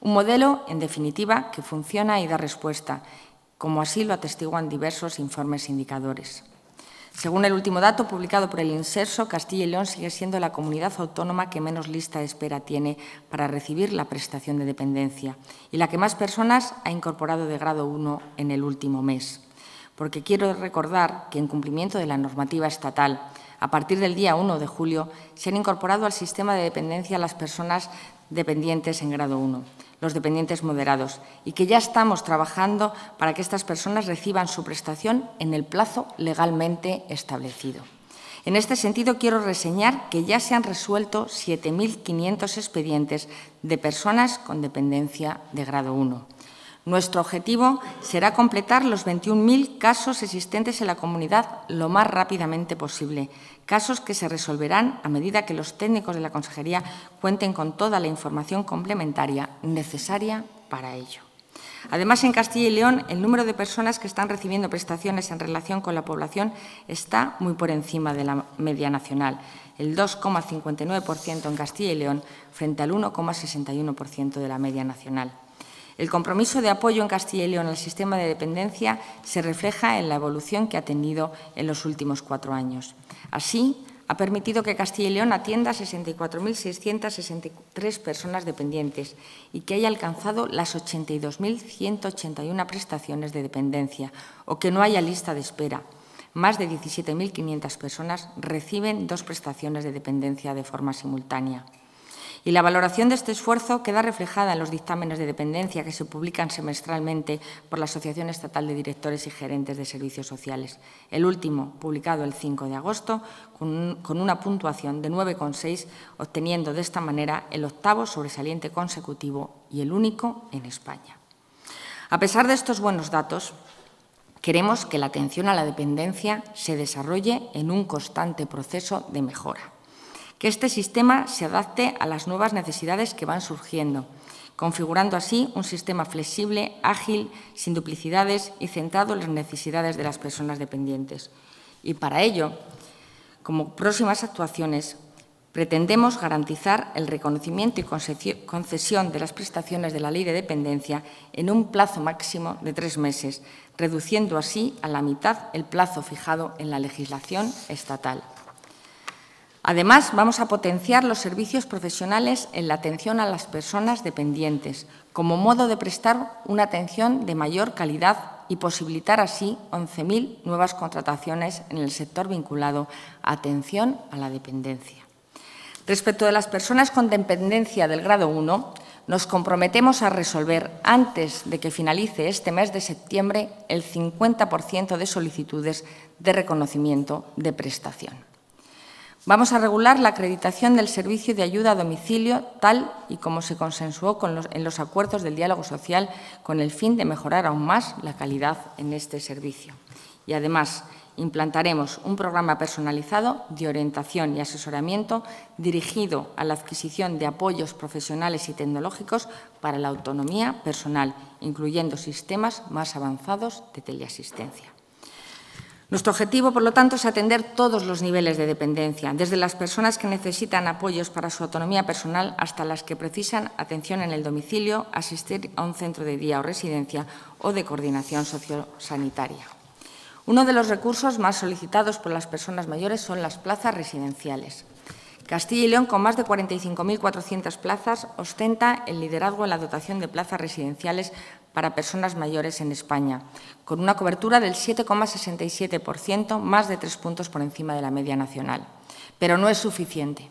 Un modelo, en definitiva, que funciona y da respuesta, como así lo atestiguan diversos informes e indicadores. Según el último dato publicado por el INSERSO, Castilla y León sigue siendo la comunidad autónoma que menos lista de espera tiene para recibir la prestación de dependencia y la que más personas ha incorporado de grado uno en el último mes. Porque quiero recordar que, en cumplimiento de la normativa estatal, a partir del día uno de julio se han incorporado al sistema de dependencia las personas dependientes en grado uno, los dependientes moderados, y que ya estamos trabajando para que estas personas reciban su prestación en el plazo legalmente establecido. En este sentido, quiero reseñar que ya se han resuelto siete mil quinientos expedientes de personas con dependencia de grado uno. Nuestro objetivo será completar los veintiún mil casos existentes en la comunidad lo más rápidamente posible, casos que se resolverán a medida que los técnicos de la Consejería cuenten con toda la información complementaria necesaria para ello. Además, en Castilla y León, el número de personas que están recibiendo prestaciones en relación con la población está muy por encima de la media nacional, el dos coma cincuenta y nueve por ciento en Castilla y León frente al uno coma sesenta y uno por ciento de la media nacional. El compromiso de apoyo en Castilla y León al sistema de dependencia se refleja en la evolución que ha tenido en los últimos cuatro años. Así, ha permitido que Castilla y León atienda a sesenta y cuatro mil seiscientas sesenta y tres personas dependientes y que haya alcanzado las ochenta y dos mil ciento ochenta y una prestaciones de dependencia, o que no haya lista de espera. Más de diecisiete mil quinientas personas reciben dos prestaciones de dependencia de forma simultánea. y la valoración de este esfuerzo queda reflejada en los dictámenes de dependencia que se publican semestralmente por la Asociación Estatal de Directores y Gerentes de Servicios Sociales, el último publicado el cinco de agosto con, con una puntuación de nueve coma seis, obteniendo de esta manera el octavo sobresaliente consecutivo y el único en España. A pesar de estos buenos datos, queremos que la atención a la dependencia se desarrolle en un constante proceso de mejora, que este sistema se adapte a las nuevas necesidades que van surgiendo, configurando así un sistema flexible, ágil, sin duplicidades y centrado en las necesidades de las personas dependientes. Y para ello, como próximas actuaciones, pretendemos garantizar el reconocimiento y concesión de las prestaciones de la Ley de Dependencia en un plazo máximo de tres meses, reduciendo así a la mitad el plazo fijado en la legislación estatal. Además, vamos a potenciar los servicios profesionales en la atención a las personas dependientes, como modo de prestar una atención de mayor calidad y posibilitar así once mil nuevas contrataciones en el sector vinculado a atención a la dependencia. Respecto de las personas con dependencia del grado uno, nos comprometemos a resolver, antes de que finalice este mes de septiembre, el cincuenta por ciento de solicitudes de reconocimiento de prestación. Vamos a regular la acreditación del servicio de ayuda a domicilio, tal y como se consensuó con los, en los acuerdos del diálogo social, con el fin de mejorar aún más la calidad en este servicio. Y además, implantaremos un programa personalizado de orientación y asesoramiento dirigido a la adquisición de apoyos profesionales y tecnológicos para la autonomía personal, incluyendo sistemas más avanzados de teleasistencia. Nuestro objetivo, por lo tanto, es atender todos los niveles de dependencia, desde las personas que necesitan apoyos para su autonomía personal hasta las que precisan atención en el domicilio, asistir a un centro de día o residencia o de coordinación sociosanitaria. Uno de los recursos más solicitados por las personas mayores son las plazas residenciales. Castilla y León, con más de cuarenta y cinco mil cuatrocientas plazas, ostenta el liderazgo en la dotación de plazas residenciales para personas mayores en España, con una cobertura del siete coma sesenta y siete por ciento, más de tres puntos por encima de la media nacional. Pero no es suficiente.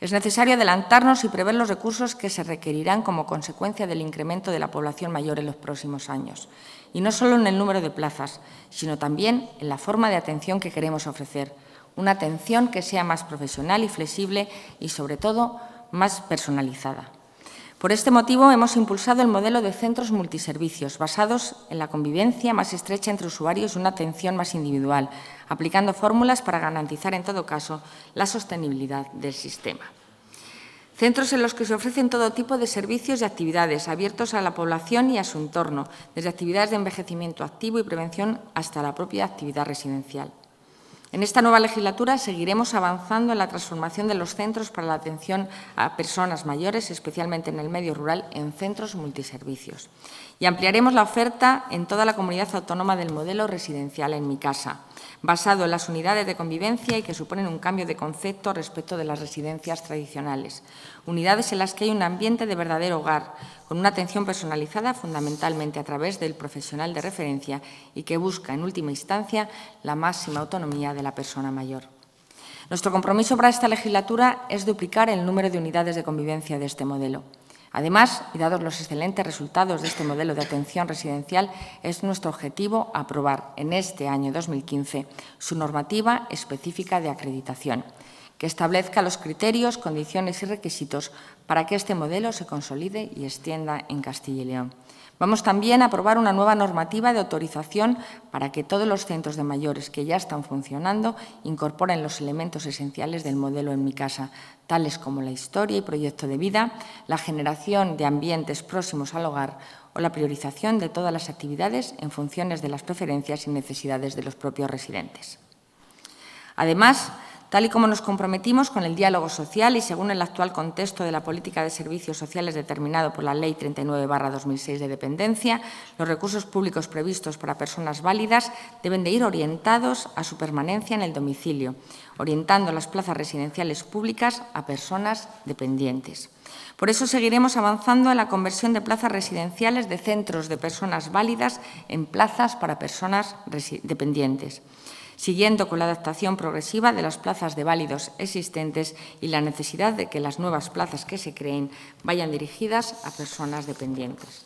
Es necesario adelantarnos y prever los recursos que se requerirán como consecuencia del incremento de la población mayor en los próximos años. Y no solo en el número de plazas, sino también en la forma de atención que queremos ofrecer. Una atención que sea más profesional y flexible y, sobre todo, más personalizada. Por este motivo, hemos impulsado el modelo de centros multiservicios, basados en la convivencia más estrecha entre usuarios y una atención más individual, aplicando fórmulas para garantizar, en todo caso, la sostenibilidad del sistema. Centros en los que se ofrecen todo tipo de servicios y actividades, abiertos a la población y a su entorno, desde actividades de envejecimiento activo y prevención hasta la propia actividad residencial. En esta nueva legislatura seguiremos avanzando en la transformación de los centros para la atención a personas mayores, especialmente en el medio rural, en centros multiservicios. Y ampliaremos la oferta en toda la comunidad autónoma del modelo residencial En mi casa, basado en las unidades de convivencia y que suponen un cambio de concepto respecto de las residencias tradicionales. Unidades en las que hay un ambiente de verdadero hogar, con una atención personalizada fundamentalmente a través del profesional de referencia y que busca, en última instancia, la máxima autonomía de la persona mayor. Nuestro compromiso para esta legislatura es duplicar el número de unidades de convivencia de este modelo. Además, y dados los excelentes resultados de este modelo de atención residencial, es nuestro objetivo aprobar en este año dos mil quince su normativa específica de acreditación, que establezca los criterios, condiciones y requisitos para que este modelo se consolide y extienda en Castilla y León. Vamos también a aprobar una nueva normativa de autorización para que todos los centros de mayores que ya están funcionando incorporen los elementos esenciales del modelo En mi casa, tales como la historia y proyecto de vida, la generación de ambientes próximos al hogar o la priorización de todas las actividades en funciones de las preferencias y necesidades de los propios residentes. Además, tal y como nos comprometimos con el diálogo social y según el actual contexto de la política de servicios sociales determinado por la Ley treinta y nueve barra dos mil seis de dependencia, los recursos públicos previstos para personas válidas deben de ir orientados a su permanencia en el domicilio, orientando las plazas residenciales públicas a personas dependientes. Por eso seguiremos avanzando en la conversión de plazas residenciales de centros de personas válidas en plazas para personas dependientes. siguiendo con la adaptación progresiva de las plazas de válidos existentes y la necesidad de que las nuevas plazas que se creen vayan dirigidas a personas dependientes.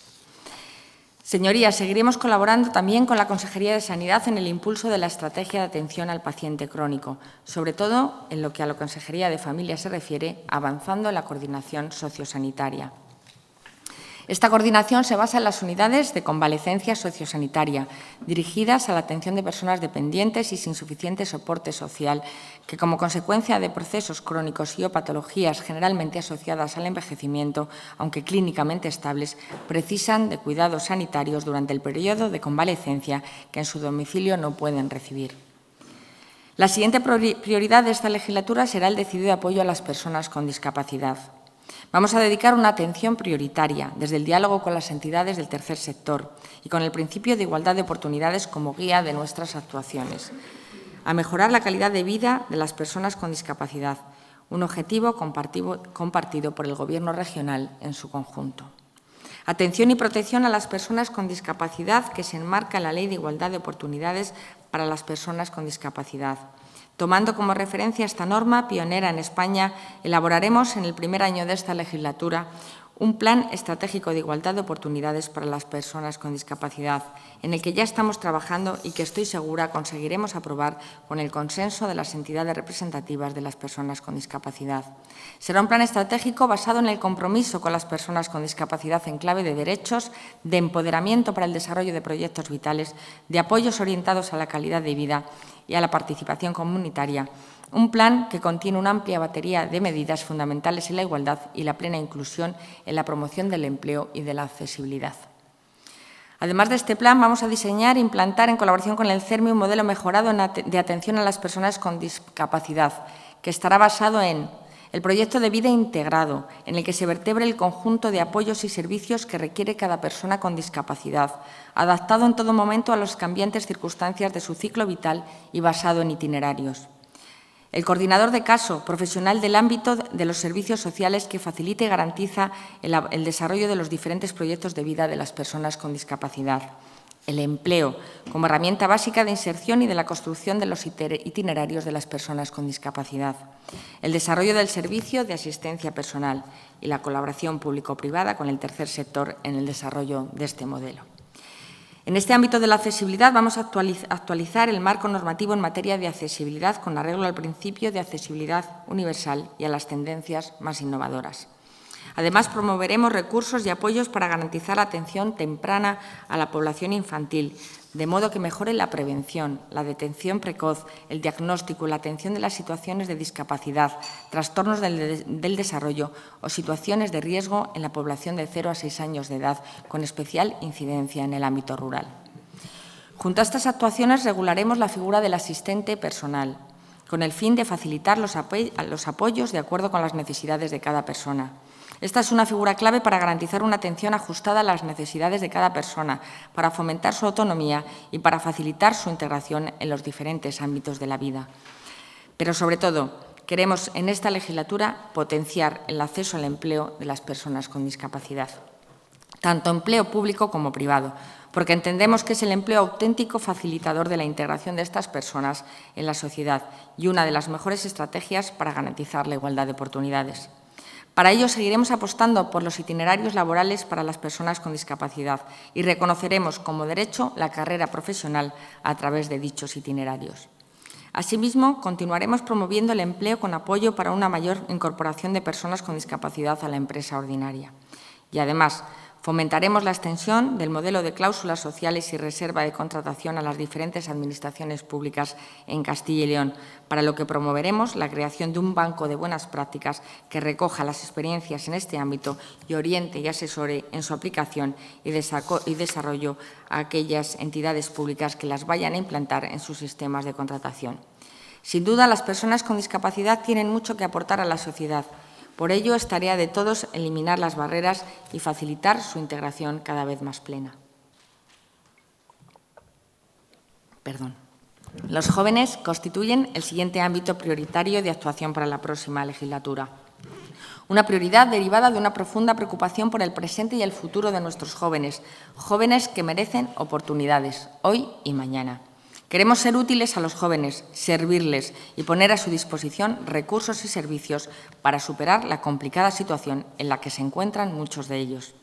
Señorías, seguiremos colaborando también con la Consejería de Sanidad en el impulso de la estrategia de atención al paciente crónico, sobre todo en lo que a la Consejería de Familia se refiere, avanzando en la coordinación sociosanitaria. Esta coordinación se basa en las unidades de convalecencia sociosanitaria, dirigidas a la atención de personas dependientes y sin suficiente soporte social, que como consecuencia de procesos crónicos y o patologías generalmente asociadas al envejecimiento, aunque clínicamente estables, precisan de cuidados sanitarios durante el periodo de convalecencia que en su domicilio no pueden recibir. La siguiente prioridad de esta legislatura será el decidido apoyo a las personas con discapacidad. Vamos a dedicar una atención prioritaria desde el diálogo con las entidades del tercer sector y con el principio de igualdad de oportunidades como guía de nuestras actuaciones, a mejorar la calidad de vida de las personas con discapacidad, un objetivo compartido por el Gobierno regional en su conjunto. Atención y protección a las personas con discapacidad que se enmarca en la Ley de Igualdad de Oportunidades para las Personas con Discapacidad. Tomando como referencia esta norma, pionera en España, elaboraremos en el primer año de esta legislatura un plan estratégico de igualdad de oportunidades para las personas con discapacidad, en el que ya estamos trabajando y que estoy segura conseguiremos aprobar con el consenso de las entidades representativas de las personas con discapacidad. Será un plan estratégico basado en el compromiso con las personas con discapacidad en clave de derechos, de empoderamiento para el desarrollo de proyectos vitales, de apoyos orientados a la calidad de vida y a la participación comunitaria, un plan que contiene una amplia batería de medidas fundamentales en la igualdad y la plena inclusión en la promoción del empleo y de la accesibilidad. Además de este plan, vamos a diseñar e implantar en colaboración con el CERMI un modelo mejorado de atención a las personas con discapacidad, que estará basado en el proyecto de vida integrado, en el que se vertebre el conjunto de apoyos y servicios que requiere cada persona con discapacidad, adaptado en todo momento a las cambiantes circunstancias de su ciclo vital y basado en itinerarios. El coordinador de caso, profesional del ámbito de los servicios sociales que facilita y garantiza el, el desarrollo de los diferentes proyectos de vida de las personas con discapacidad. El empleo, como herramienta básica de inserción y de la construcción de los itinerarios de las personas con discapacidad. El desarrollo del servicio de asistencia personal y la colaboración público-privada con el tercer sector en el desarrollo de este modelo. En este ámbito de la accesibilidad vamos a actualizar el marco normativo en materia de accesibilidad con arreglo al principio de accesibilidad universal y a las tendencias más innovadoras. Además, promoveremos recursos y apoyos para garantizar la atención temprana a la población infantil, de modo que mejore la prevención, la detección precoz, el diagnóstico y la atención de las situaciones de discapacidad, trastornos del, del desarrollo o situaciones de riesgo en la población de cero a seis años de edad, con especial incidencia en el ámbito rural. Junto a estas actuaciones regularemos la figura del asistente personal, con el fin de facilitar los, los apoyos de acuerdo con las necesidades de cada persona. Esta es una figura clave para garantizar una atención ajustada a las necesidades de cada persona, para fomentar su autonomía y para facilitar su integración en los diferentes ámbitos de la vida. Pero, sobre todo, queremos en esta legislatura potenciar el acceso al empleo de las personas con discapacidad, tanto empleo público como privado, porque entendemos que es el empleo auténtico facilitador de la integración de estas personas en la sociedad y una de las mejores estrategias para garantizar la igualdad de oportunidades. Para ello, seguiremos apostando por los itinerarios laborales para las personas con discapacidad y reconoceremos como derecho la carrera profesional a través de dichos itinerarios. Asimismo, continuaremos promoviendo el empleo con apoyo para una mayor incorporación de personas con discapacidad a la empresa ordinaria. Y, además, fomentaremos la extensión del modelo de cláusulas sociales y reserva de contratación a las diferentes administraciones públicas en Castilla y León, para lo que promoveremos la creación de un banco de buenas prácticas que recoja las experiencias en este ámbito y oriente y asesore en su aplicación y desarrollo a aquellas entidades públicas que las vayan a implantar en sus sistemas de contratación. Sin duda, las personas con discapacidad tienen mucho que aportar a la sociedad. Por ello, es tarea de todos eliminar las barreras y facilitar su integración cada vez más plena. Perdón. Los jóvenes constituyen el siguiente ámbito prioritario de actuación para la próxima legislatura. Una prioridad derivada de una profunda preocupación por el presente y el futuro de nuestros jóvenes, jóvenes que merecen oportunidades hoy y mañana, Queremos ser útiles a los jóvenes, servirles y poner a su disposición recursos y servicios para superar la complicada situación en la que se encuentran muchos de ellos.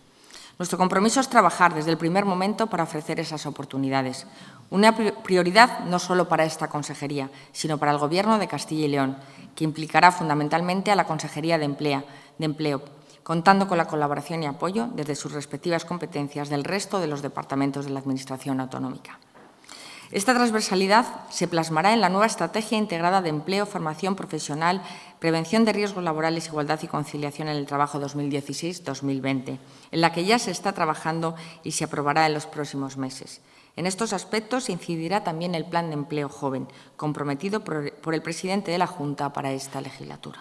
Nuestro compromiso es trabajar desde el primer momento para ofrecer esas oportunidades. Una prioridad no solo para esta consejería, sino para el Gobierno de Castilla y León, que implicará fundamentalmente a la Consejería de Empleo, de Empleo, contando con la colaboración y apoyo desde sus respectivas competencias del resto de los departamentos de la Administración autonómica. Esta transversalidad se plasmará en la nueva Estrategia Integrada de Empleo, Formación Profesional, Prevención de Riesgos Laborales, Igualdad y Conciliación en el Trabajo dos mil dieciséis dos mil veinte, en la que ya se está trabajando y se aprobará en los próximos meses. En estos aspectos incidirá también el Plan de Empleo Joven, comprometido por el presidente de la Junta para esta legislatura.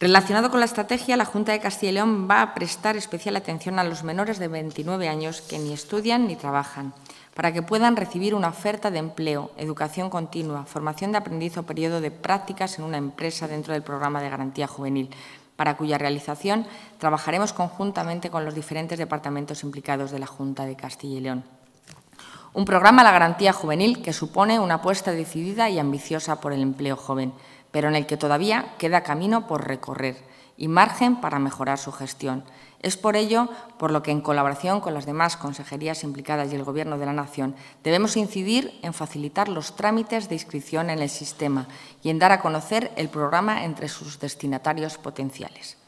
Relacionado con la estrategia, la Junta de Castilla y León va a prestar especial atención a los menores de veintinueve años que ni estudian ni trabajan, para que puedan recibir una oferta de empleo, educación continua, formación de aprendiz o periodo de prácticas en una empresa dentro del programa de Garantía Juvenil, para cuya realización trabajaremos conjuntamente con los diferentes departamentos implicados de la Junta de Castilla y León. Un programa, la Garantía Juvenil, que supone una apuesta decidida y ambiciosa por el empleo joven, pero en el que todavía queda camino por recorrer y margen para mejorar su gestión. Es por ello por lo que, en colaboración con las demás consejerías implicadas y el Gobierno de la Nación, debemos incidir en facilitar los trámites de inscripción en el sistema y en dar a conocer el programa entre sus destinatarios potenciales.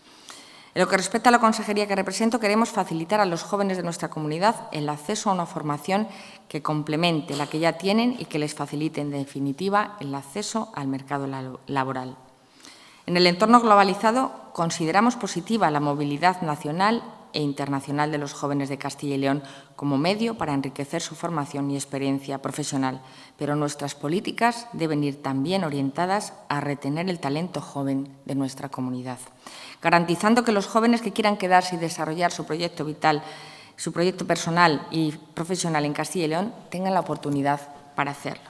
En lo que respecta a la consejería que represento, queremos facilitar a los jóvenes de nuestra comunidad el acceso a una formación que complemente la que ya tienen y que les facilite, en definitiva, el acceso al mercado laboral. En el entorno globalizado, consideramos positiva la movilidad nacional e internacional de los jóvenes de Castilla y León como medio para enriquecer su formación y experiencia profesional, pero nuestras políticas deben ir también orientadas a retener el talento joven de nuestra comunidad, garantizando que los jóvenes que quieran quedarse y desarrollar su proyecto vital, su proyecto personal y profesional en Castilla y León tengan la oportunidad para hacerlo.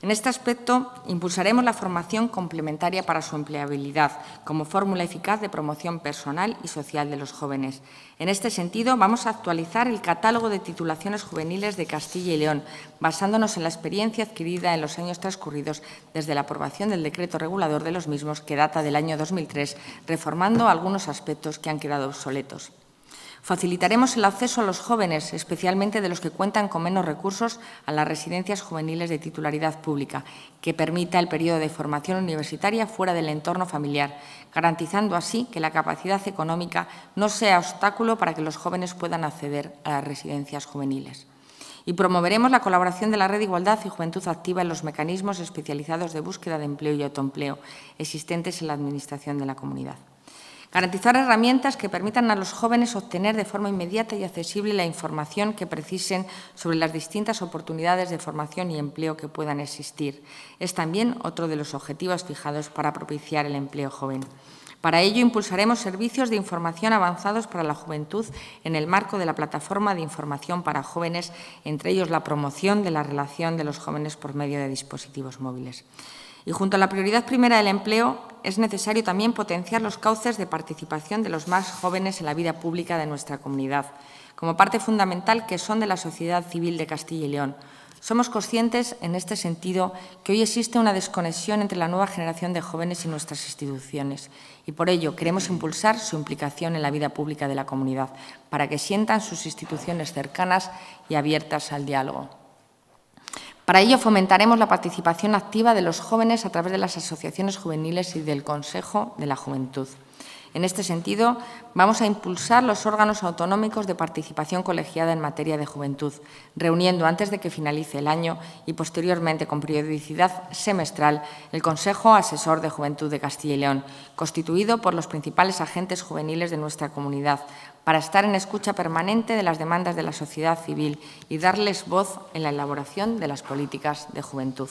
En este aspecto, impulsaremos la formación complementaria para su empleabilidad como fórmula eficaz de promoción personal y social de los jóvenes. En este sentido, vamos a actualizar el catálogo de titulaciones juveniles de Castilla y León, basándonos en la experiencia adquirida en los años transcurridos desde la aprobación del decreto regulador de los mismos, que data del año dos mil tres, reformando algunos aspectos que han quedado obsoletos. Facilitaremos el acceso a los jóvenes, especialmente de los que cuentan con menos recursos, a las residencias juveniles de titularidad pública, que permita el periodo de formación universitaria fuera del entorno familiar, garantizando así que la capacidad económica no sea obstáculo para que los jóvenes puedan acceder a las residencias juveniles. Y promoveremos la colaboración de la Red de Igualdad y Juventud Activa en los mecanismos especializados de búsqueda de empleo y autoempleo existentes en la Administración de la comunidad. Garantizar herramientas que permitan a los jóvenes obtener de forma inmediata y accesible la información que precisen sobre las distintas oportunidades de formación y empleo que puedan existir. Es también otro de los objetivos fijados para propiciar el empleo joven. Para ello, impulsaremos servicios de información avanzados para la juventud en el marco de la Plataforma de Información para Jóvenes, entre ellos la promoción de la relación de los jóvenes por medio de dispositivos móviles. Y junto a la prioridad primera del empleo, es necesario también potenciar los cauces de participación de los más jóvenes en la vida pública de nuestra comunidad, como parte fundamental que son de la sociedad civil de Castilla y León. Somos conscientes, en este sentido, que hoy existe una desconexión entre la nueva generación de jóvenes y nuestras instituciones, y por ello queremos impulsar su implicación en la vida pública de la comunidad, para que sientan sus instituciones cercanas y abiertas al diálogo. Para ello, fomentaremos la participación activa de los jóvenes a través de las asociaciones juveniles y del Consejo de la Juventud. En este sentido, vamos a impulsar los órganos autonómicos de participación colegiada en materia de juventud, reuniendo antes de que finalice el año y posteriormente con periodicidad semestral el Consejo Asesor de Juventud de Castilla y León, constituido por los principales agentes juveniles de nuestra comunidad, para estar en escucha permanente de las demandas de la sociedad civil y darles voz en la elaboración de las políticas de juventud.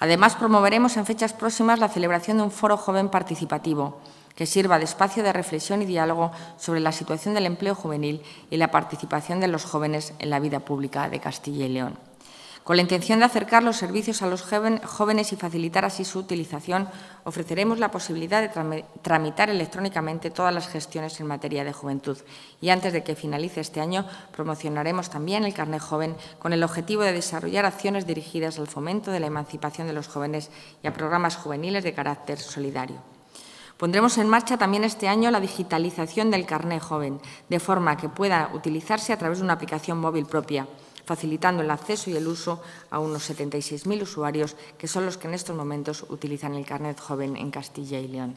Además, promoveremos en fechas próximas la celebración de un foro joven participativo, que sirva de espacio de reflexión y diálogo sobre la situación del empleo juvenil y la participación de los jóvenes en la vida pública de Castilla y León. Con la intención de acercar los servicios a los jóvenes y facilitar así su utilización, ofreceremos la posibilidad de tramitar electrónicamente todas las gestiones en materia de juventud. Y antes de que finalice este año, promocionaremos también el Carné Joven con el objetivo de desarrollar acciones dirigidas al fomento de la emancipación de los jóvenes y a programas juveniles de carácter solidario. Pondremos en marcha también este año la digitalización del Carné Joven, de forma que pueda utilizarse a través de una aplicación móvil propia, facilitando el acceso y el uso a unos setenta y seis mil usuarios, que son los que en estos momentos utilizan el Carné Joven en Castilla y León.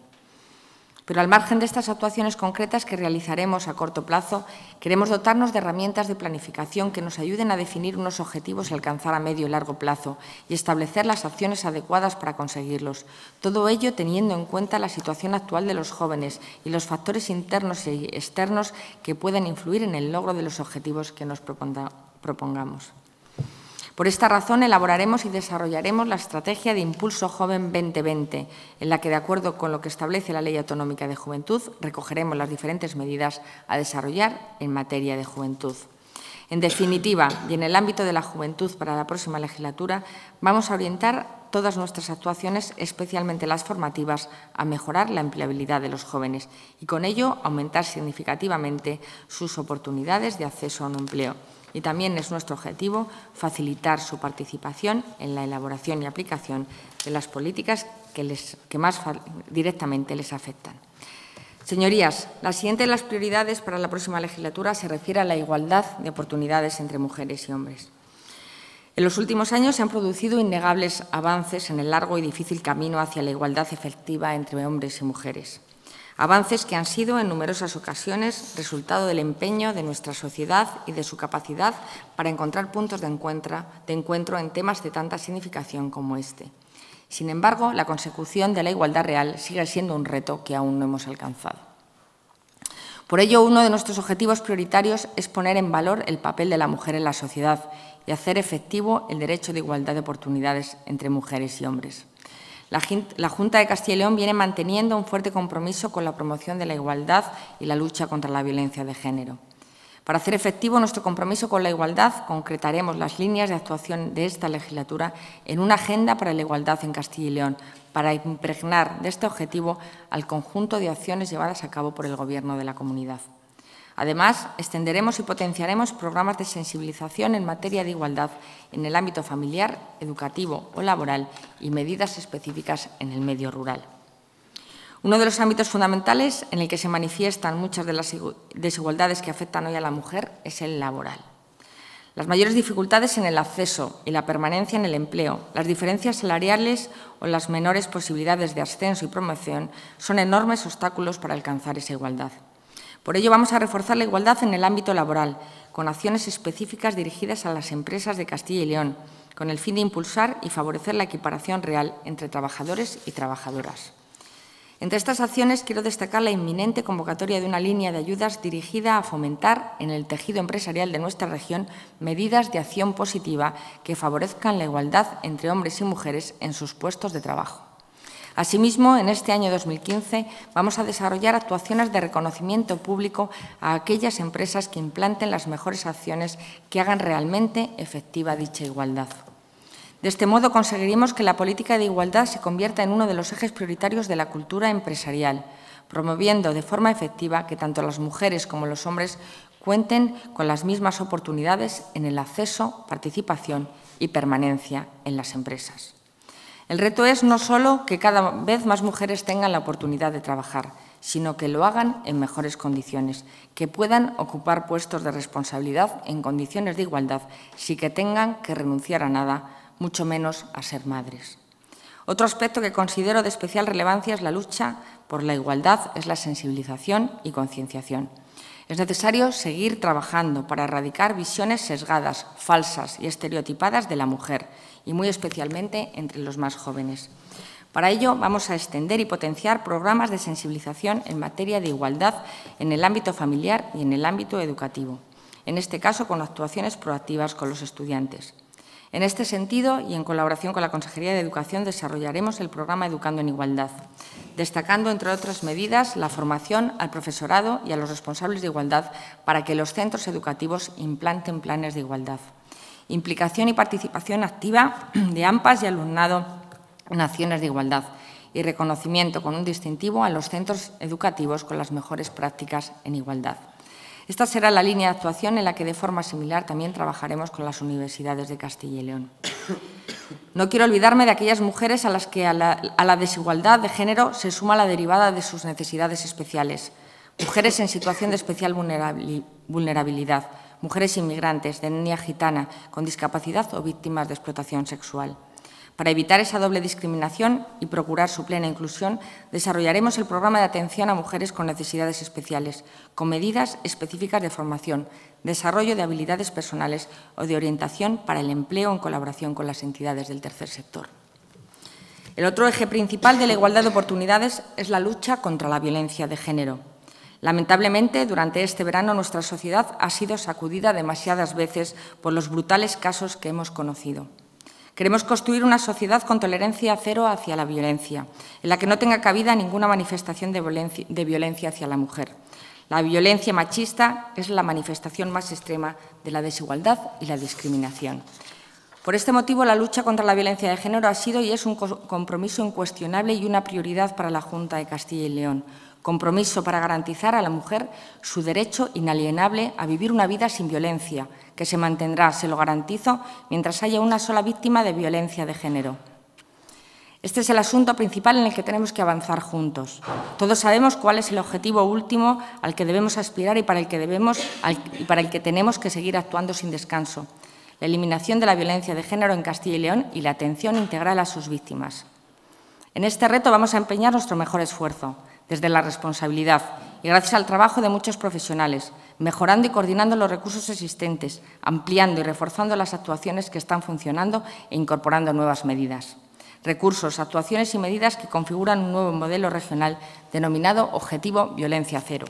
Pero al margen de estas actuaciones concretas que realizaremos a corto plazo, queremos dotarnos de herramientas de planificación que nos ayuden a definir unos objetivos a alcanzar a medio y largo plazo y establecer las acciones adecuadas para conseguirlos. Todo ello teniendo en cuenta la situación actual de los jóvenes y los factores internos y externos que pueden influir en el logro de los objetivos que nos propongamos. Por esta razón, elaboraremos y desarrollaremos la Estrategia de Impulso Joven dos mil veinte, en la que, de acuerdo con lo que establece la Ley Autonómica de Juventud, recogeremos las diferentes medidas a desarrollar en materia de juventud. En definitiva, y en el ámbito de la juventud para la próxima legislatura, vamos a orientar todas nuestras actuaciones, especialmente las formativas, a mejorar la empleabilidad de los jóvenes y, con ello, aumentar significativamente sus oportunidades de acceso a un empleo. Y también es nuestro objetivo facilitar su participación en la elaboración y aplicación de las políticas que, les, que más directamente les afectan. Señorías, la siguiente de las prioridades para la próxima legislatura se refiere a la igualdad de oportunidades entre mujeres y hombres. En los últimos años se han producido innegables avances en el largo y difícil camino hacia la igualdad efectiva entre hombres y mujeres. Avances que han sido, en numerosas ocasiones, resultado del empeño de nuestra sociedad y de su capacidad para encontrar puntos de encuentro, de encuentro en temas de tanta significación como este. Sin embargo, la consecución de la igualdad real sigue siendo un reto que aún no hemos alcanzado. Por ello, uno de nuestros objetivos prioritarios es poner en valor el papel de la mujer en la sociedad y hacer efectivo el derecho de igualdad de oportunidades entre mujeres y hombres. La Junta de Castilla y León viene manteniendo un fuerte compromiso con la promoción de la igualdad y la lucha contra la violencia de género. Para hacer efectivo nuestro compromiso con la igualdad, concretaremos las líneas de actuación de esta legislatura en una agenda para la igualdad en Castilla y León, para impregnar de este objetivo al conjunto de acciones llevadas a cabo por el Gobierno de la comunidad. Además, extenderemos y potenciaremos programas de sensibilización en materia de igualdad en el ámbito familiar, educativo o laboral y medidas específicas en el medio rural. Uno de los ámbitos fundamentales en el que se manifiestan muchas de las desigualdades que afectan hoy a la mujer es el laboral. Las mayores dificultades en el acceso y la permanencia en el empleo, las diferencias salariales o las menores posibilidades de ascenso y promoción son enormes obstáculos para alcanzar esa igualdad. Por ello, vamos a reforzar la igualdad en el ámbito laboral, con acciones específicas dirigidas a las empresas de Castilla y León, con el fin de impulsar y favorecer la equiparación real entre trabajadores y trabajadoras. Entre estas acciones, quiero destacar la inminente convocatoria de una línea de ayudas dirigida a fomentar en el tejido empresarial de nuestra región medidas de acción positiva que favorezcan la igualdad entre hombres y mujeres en sus puestos de trabajo. Asimismo, en este año dos mil quince vamos a desarrollar actuaciones de reconocimiento público a aquellas empresas que implanten las mejores acciones que hagan realmente efectiva dicha igualdad. De este modo conseguiremos que la política de igualdad se convierta en uno de los ejes prioritarios de la cultura empresarial, promoviendo de forma efectiva que tanto las mujeres como los hombres cuenten con las mismas oportunidades en el acceso, participación y permanencia en las empresas. El reto es no solo que cada vez más mujeres tengan la oportunidad de trabajar, sino que lo hagan en mejores condiciones, que puedan ocupar puestos de responsabilidad en condiciones de igualdad, sin que tengan que renunciar a nada, mucho menos a ser madres. Otro aspecto que considero de especial relevancia es la lucha por la igualdad, es la sensibilización y concienciación. Es necesario seguir trabajando para erradicar visiones sesgadas, falsas y estereotipadas de la mujer, y muy especialmente entre los más jóvenes. Para ello, vamos a extender y potenciar programas de sensibilización en materia de igualdad en el ámbito familiar y en el ámbito educativo, en este caso con actuaciones proactivas con los estudiantes. En este sentido, y en colaboración con la Consejería de Educación, desarrollaremos el programa Educando en Igualdad, destacando, entre otras medidas, la formación al profesorado y a los responsables de igualdad para que los centros educativos implanten planes de igualdad. implicación y participación activa de AMPAs y alumnado en acciones de igualdad y reconocimiento con un distintivo a los centros educativos con las mejores prácticas en igualdad. Esta será la línea de actuación en la que de forma similar también trabajaremos con las universidades de Castilla y León. No quiero olvidarme de aquellas mujeres a las que a la, a la desigualdad de género se suma la derivada de sus necesidades especiales, mujeres en situación de especial vulnerabilidad, mujeres inmigrantes, de etnia gitana, con discapacidad o víctimas de explotación sexual. Para evitar esa doble discriminación y procurar su plena inclusión, desarrollaremos el programa de atención a mujeres con necesidades especiales, con medidas específicas de formación, desarrollo de habilidades personales o de orientación para el empleo en colaboración con las entidades del tercer sector. El otro eje principal de la igualdad de oportunidades es la lucha contra la violencia de género. Lamentablemente, durante este verano nuestra sociedad ha sido sacudida demasiadas veces por los brutales casos que hemos conocido. Queremos construir una sociedad con tolerancia cero hacia la violencia, en la que no tenga cabida ninguna manifestación de violencia, de violencia hacia la mujer. La violencia machista es la manifestación más extrema de la desigualdad y la discriminación. Por este motivo, la lucha contra la violencia de género ha sido y es un compromiso incuestionable y una prioridad para la Junta de Castilla y León. Compromiso para garantizar a la mujer su derecho inalienable a vivir una vida sin violencia, que se mantendrá, se lo garantizo, mientras haya una sola víctima de violencia de género. Este es el asunto principal en el que tenemos que avanzar juntos. Todos sabemos cuál es el objetivo último al que debemos aspirar y para el que debemos, al, y para el que tenemos que seguir actuando sin descanso: la eliminación de la violencia de género en Castilla y León y la atención integral a sus víctimas. En este reto vamos a empeñar nuestro mejor esfuerzo, desde la responsabilidad y gracias al trabajo de muchos profesionales, mejorando y coordinando los recursos existentes, ampliando y reforzando las actuaciones que están funcionando e incorporando nuevas medidas. Recursos, actuaciones y medidas que configuran un nuevo modelo regional denominado Objetivo Violencia Cero.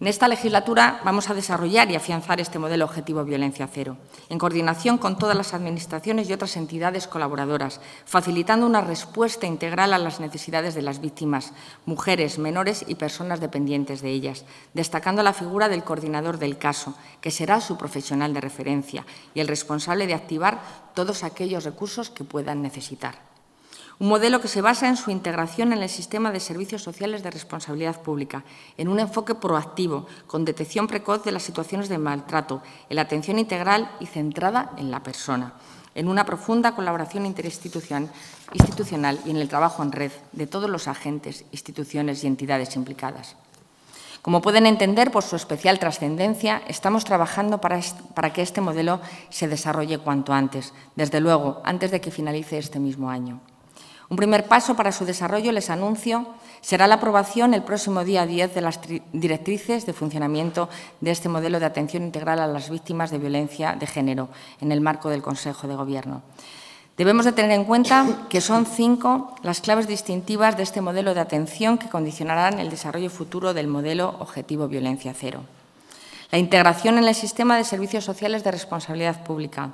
En esta legislatura vamos a desarrollar y afianzar este modelo Objetivo Violencia Cero, en coordinación con todas las administraciones y otras entidades colaboradoras, facilitando una respuesta integral a las necesidades de las víctimas, mujeres, menores y personas dependientes de ellas, destacando la figura del coordinador del caso, que será su profesional de referencia y el responsable de activar todos aquellos recursos que puedan necesitar. Un modelo que se basa en su integración en el sistema de servicios sociales de responsabilidad pública, en un enfoque proactivo, con detección precoz de las situaciones de maltrato, en la atención integral y centrada en la persona, en una profunda colaboración interinstitucional y en el trabajo en red de todos los agentes, instituciones y entidades implicadas. Como pueden entender, por su especial trascendencia, estamos trabajando para, para que este modelo se desarrolle cuanto antes, desde luego, antes de que finalice este mismo año. Un primer paso para su desarrollo, les anuncio, será la aprobación el próximo día diez de las directrices de funcionamiento de este modelo de atención integral a las víctimas de violencia de género en el marco del Consejo de Gobierno. Debemos de tener en cuenta que son cinco las claves distintivas de este modelo de atención que condicionarán el desarrollo futuro del modelo Objetivo Violencia Cero. La integración en el sistema de servicios sociales de responsabilidad pública.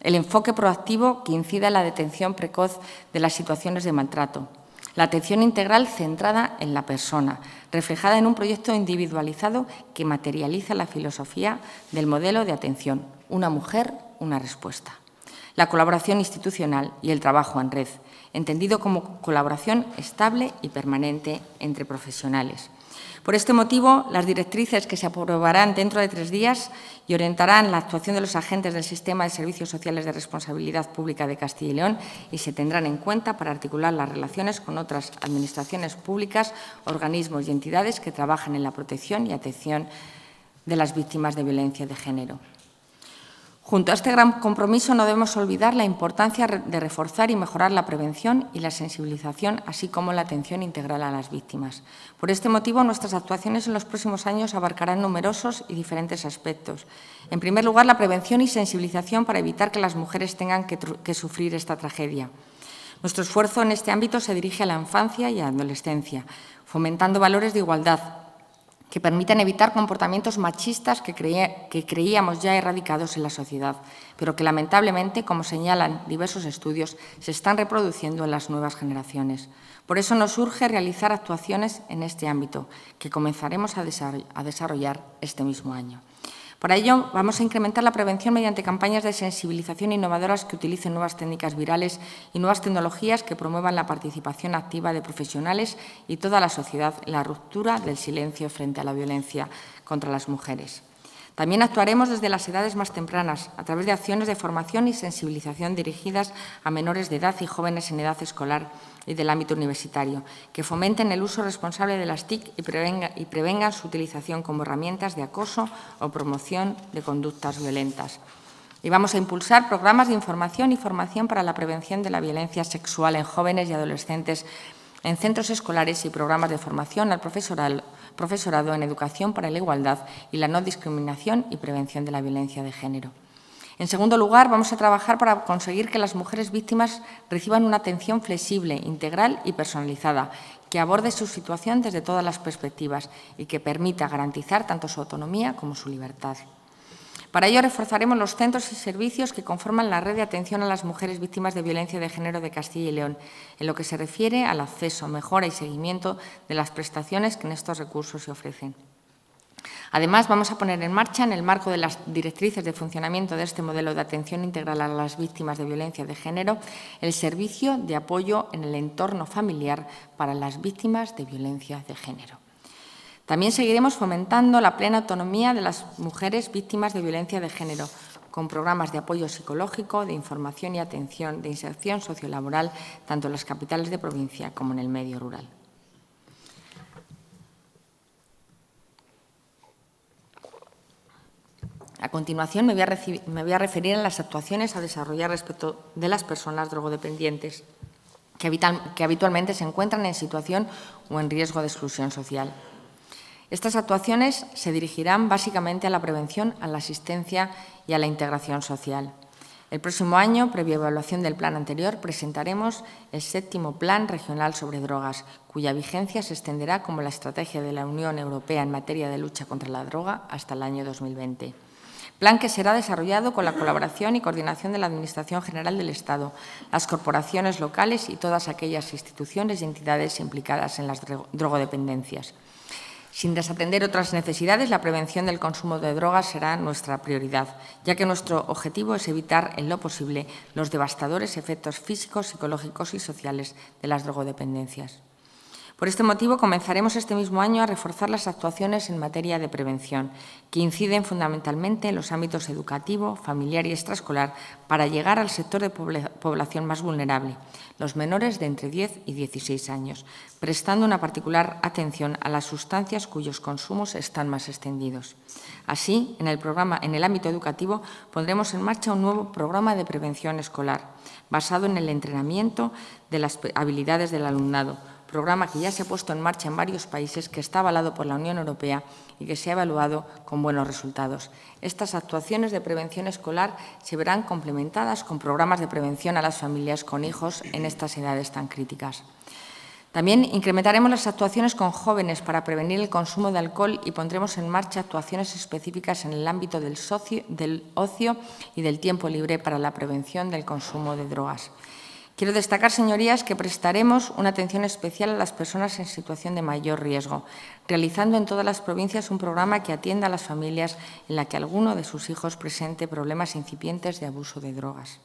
El enfoque proactivo que incida en la detección precoz de las situaciones de maltrato. La atención integral centrada en la persona, reflejada en un proyecto individualizado que materializa la filosofía del modelo de atención. Una mujer, una respuesta. La colaboración institucional y el trabajo en red, entendido como colaboración estable y permanente entre profesionales. Por este motivo, las directrices que se aprobarán dentro de tres días y orientarán la actuación de los agentes del sistema de servicios sociales de responsabilidad pública de Castilla y León y se tendrán en cuenta para articular las relaciones con otras administraciones públicas, organismos y entidades que trabajan en la protección y atención de las víctimas de violencia de género. Junto a este gran compromiso no debemos olvidar la importancia de reforzar y mejorar la prevención y la sensibilización, así como la atención integral a las víctimas. Por este motivo, nuestras actuaciones en los próximos años abarcarán numerosos y diferentes aspectos. En primer lugar, la prevención y sensibilización para evitar que las mujeres tengan que, que sufrir esta tragedia. Nuestro esfuerzo en este ámbito se dirige a la infancia y a la adolescencia, fomentando valores de igualdad, que permitan evitar comportamientos machistas que, creía, que creíamos ya erradicados en la sociedad, pero que lamentablemente, como señalan diversos estudios, se están reproduciendo en las nuevas generaciones. Por eso nos urge realizar actuaciones en este ámbito, que comenzaremos a desarrollar este mismo año. Para ello, vamos a incrementar la prevención mediante campañas de sensibilización innovadoras que utilicen nuevas técnicas virales y nuevas tecnologías que promuevan la participación activa de profesionales y toda la sociedad en la ruptura del silencio frente a la violencia contra las mujeres. También actuaremos desde las edades más tempranas, a través de acciones de formación y sensibilización dirigidas a menores de edad y jóvenes en edad escolar y del ámbito universitario, que fomenten el uso responsable de las T I C y prevengan, y prevengan su utilización como herramientas de acoso o promoción de conductas violentas. Y vamos a impulsar programas de información y formación para la prevención de la violencia sexual en jóvenes y adolescentes en centros escolares y programas de formación al profesorado en educación para la igualdad y la no discriminación y prevención de la violencia de género. En segundo lugar, vamos a trabajar para conseguir que las mujeres víctimas reciban una atención flexible, integral y personalizada, que aborde su situación desde todas las perspectivas y que permita garantizar tanto su autonomía como su libertad. Para ello, reforzaremos los centros y servicios que conforman la Red de Atención a las Mujeres Víctimas de Violencia de Género de Castilla y León, en lo que se refiere al acceso, mejora y seguimiento de las prestaciones que en estos recursos se ofrecen. Además, vamos a poner en marcha, en el marco de las directrices de funcionamiento de este modelo de atención integral a las víctimas de violencia de género, el servicio de apoyo en el entorno familiar para las víctimas de violencia de género. También seguiremos fomentando la plena autonomía de las mujeres víctimas de violencia de género, con programas de apoyo psicológico, de información y atención, de inserción sociolaboral, tanto en las capitales de provincia como en el medio rural. A continuación, me voy a, recibir, me voy a referir a las actuaciones a desarrollar respecto de las personas drogodependientes que, habitan, que habitualmente se encuentran en situación o en riesgo de exclusión social. Estas actuaciones se dirigirán básicamente a la prevención, a la asistencia y a la integración social. El próximo año, previa evaluación del plan anterior, presentaremos el séptimo Plan Regional sobre Drogas, cuya vigencia se extenderá como la estrategia de la Unión Europea en materia de lucha contra la droga hasta el año dos mil veinte. Plan que será desarrollado con la colaboración y coordinación de la Administración General del Estado, las corporaciones locales y todas aquellas instituciones y entidades implicadas en las drogodependencias. Sin desatender otras necesidades, la prevención del consumo de drogas será nuestra prioridad, ya que nuestro objetivo es evitar, en lo posible, los devastadores efectos físicos, psicológicos y sociales de las drogodependencias. Por este motivo, comenzaremos este mismo año a reforzar las actuaciones en materia de prevención, que inciden fundamentalmente en los ámbitos educativo, familiar y extraescolar, para llegar al sector de población más vulnerable, los menores de entre diez y dieciséis años, prestando una particular atención a las sustancias cuyos consumos están más extendidos. Así, en el programa, en el ámbito educativo, pondremos en marcha un nuevo programa de prevención escolar, basado en el entrenamiento de las habilidades del alumnado, programa que ya se ha puesto en marcha en varios países, que está avalado por la Unión Europea y que se ha evaluado con buenos resultados. Estas actuaciones de prevención escolar se verán complementadas con programas de prevención a las familias con hijos en estas edades tan críticas. También incrementaremos las actuaciones con jóvenes para prevenir el consumo de alcohol y pondremos en marcha actuaciones específicas en el ámbito del, socio, del ocio y del tiempo libre para la prevención del consumo de drogas. Quiero destacar, señorías, que prestaremos una atención especial a las personas en situación de mayor riesgo, realizando en todas las provincias un programa que atienda a las familias en la que alguno de sus hijos presente problemas incipientes de abuso de drogas.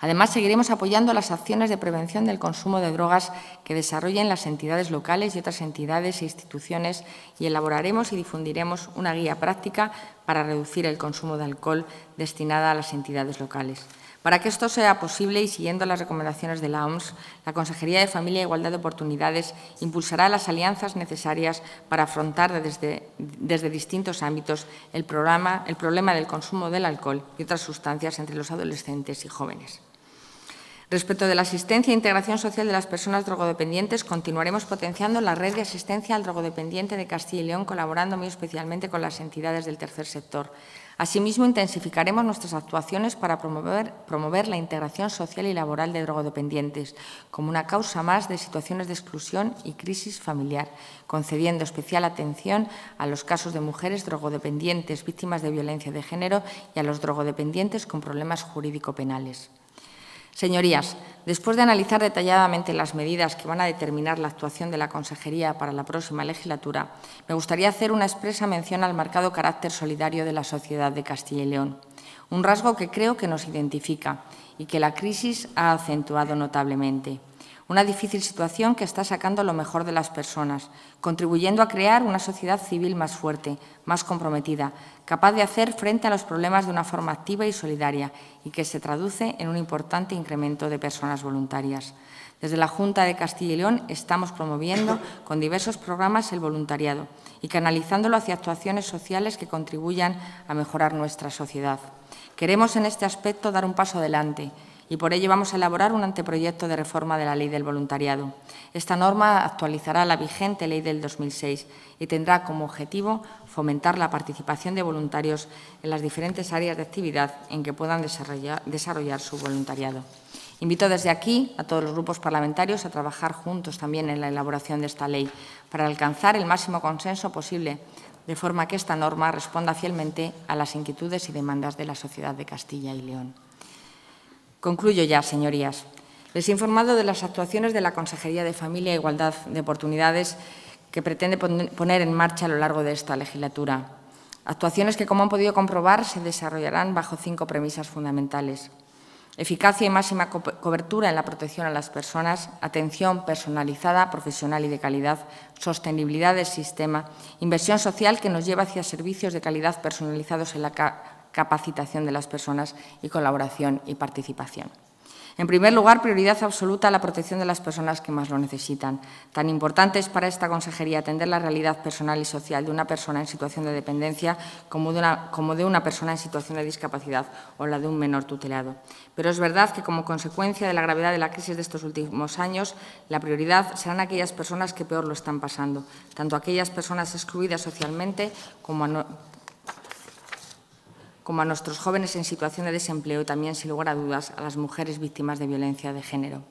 Además, seguiremos apoyando las acciones de prevención del consumo de drogas que desarrollen las entidades locales y otras entidades e instituciones, y elaboraremos y difundiremos una guía práctica para reducir el consumo de alcohol destinada a las entidades locales. Para que esto sea posible y siguiendo las recomendaciones de la O M S, la Consejería de Familia e Igualdad de Oportunidades impulsará las alianzas necesarias para afrontar desde, desde distintos ámbitos el, programa, el problema del consumo del alcohol y otras sustancias entre los adolescentes y jóvenes. Respecto de la asistencia e integración social de las personas drogodependientes, continuaremos potenciando la red de asistencia al drogodependiente de Castilla y León, colaborando muy especialmente con las entidades del tercer sector. Asimismo, intensificaremos nuestras actuaciones para promover, promover la integración social y laboral de drogodependientes como una causa más de situaciones de exclusión y crisis familiar, concediendo especial atención a los casos de mujeres drogodependientes víctimas de violencia de género y a los drogodependientes con problemas jurídico-penales. Señorías, después de analizar detalladamente las medidas que van a determinar la actuación de la Consejería para la próxima legislatura, me gustaría hacer una expresa mención al marcado carácter solidario de la sociedad de Castilla y León, un rasgo que creo que nos identifica y que la crisis ha acentuado notablemente. Una difícil situación que está sacando lo mejor de las personas, contribuyendo a crear una sociedad civil más fuerte, más comprometida, capaz de hacer frente a los problemas de una forma activa y solidaria y que se traduce en un importante incremento de personas voluntarias. Desde la Junta de Castilla y León estamos promoviendo con diversos programas el voluntariado y canalizándolo hacia actuaciones sociales que contribuyan a mejorar nuestra sociedad. Queremos en este aspecto dar un paso adelante, y por ello vamos a elaborar un anteproyecto de reforma de la Ley del Voluntariado. Esta norma actualizará la vigente Ley del dos mil seis y tendrá como objetivo fomentar la participación de voluntarios en las diferentes áreas de actividad en que puedan desarrollar, desarrollar su voluntariado. Invito desde aquí a todos los grupos parlamentarios a trabajar juntos también en la elaboración de esta ley para alcanzar el máximo consenso posible, de forma que esta norma responda fielmente a las inquietudes y demandas de la sociedad de Castilla y León. Concluyo ya, señorías. Les he informado de las actuaciones de la Consejería de Familia e Igualdad de Oportunidades que pretende poner en marcha a lo largo de esta legislatura. Actuaciones que, como han podido comprobar, se desarrollarán bajo cinco premisas fundamentales. Eficacia y máxima co- cobertura en la protección a las personas, atención personalizada, profesional y de calidad, sostenibilidad del sistema, inversión social que nos lleva hacia servicios de calidad personalizados en la capacitación de las personas y colaboración y participación. En primer lugar, prioridad absoluta a la protección de las personas que más lo necesitan. Tan importante es para esta consejería atender la realidad personal y social de una persona en situación de dependencia como de una, como de una persona en situación de discapacidad o la de un menor tutelado. Pero es verdad que, como consecuencia de la gravedad de la crisis de estos últimos años, la prioridad serán aquellas personas que peor lo están pasando, tanto aquellas personas excluidas socialmente como a no, como a nuestros jóvenes en situación de desempleo y también, sin lugar a dudas, a las mujeres víctimas de violencia de género.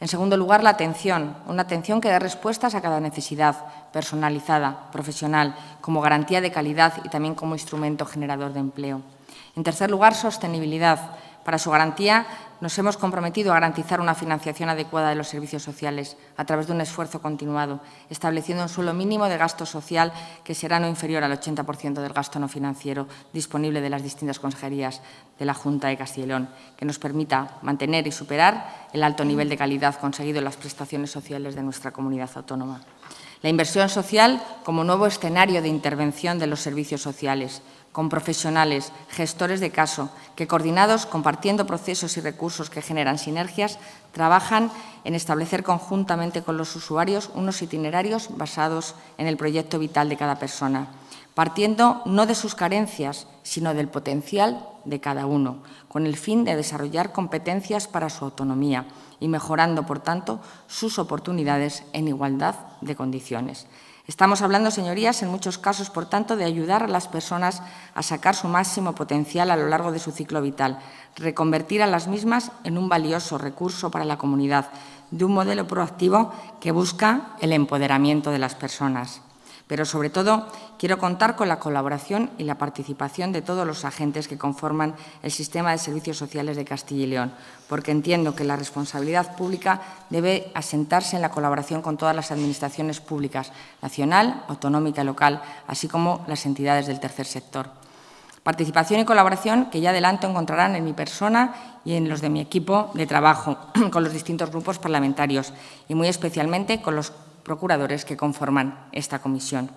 En segundo lugar, la atención, una atención que dé respuestas a cada necesidad, personalizada, profesional, como garantía de calidad y también como instrumento generador de empleo. En tercer lugar, sostenibilidad. Para su garantía, nos hemos comprometido a garantizar una financiación adecuada de los servicios sociales a través de un esfuerzo continuado, estableciendo un suelo mínimo de gasto social que será no inferior al ochenta por ciento del gasto no financiero disponible de las distintas consejerías de la Junta de Castilla y León, que nos permita mantener y superar el alto nivel de calidad conseguido en las prestaciones sociales de nuestra comunidad autónoma. La inversión social como nuevo escenario de intervención de los servicios sociales, con profesionales, gestores de caso, que coordinados, compartiendo procesos y recursos que generan sinergias, trabajan en establecer conjuntamente con los usuarios unos itinerarios basados en el proyecto vital de cada persona, partiendo no de sus carencias, sino del potencial de cada uno, con el fin de desarrollar competencias para su autonomía y mejorando, por tanto, sus oportunidades en igualdad de condiciones. Estamos hablando, señorías, en muchos casos, por tanto, de ayudar a las personas a sacar su máximo potencial a lo largo de su ciclo vital, reconvertir a las mismas en un valioso recurso para la comunidad, de un modelo proactivo que busca el empoderamiento de las personas. Pero, sobre todo, quiero contar con la colaboración y la participación de todos los agentes que conforman el sistema de servicios sociales de Castilla y León, porque entiendo que la responsabilidad pública debe asentarse en la colaboración con todas las administraciones públicas, nacional, autonómica y local, así como las entidades del tercer sector. Participación y colaboración que ya adelanto encontrarán en mi persona y en los de mi equipo de trabajo, con los distintos grupos parlamentarios y, muy especialmente, con los procuradores que conforman esta comisión.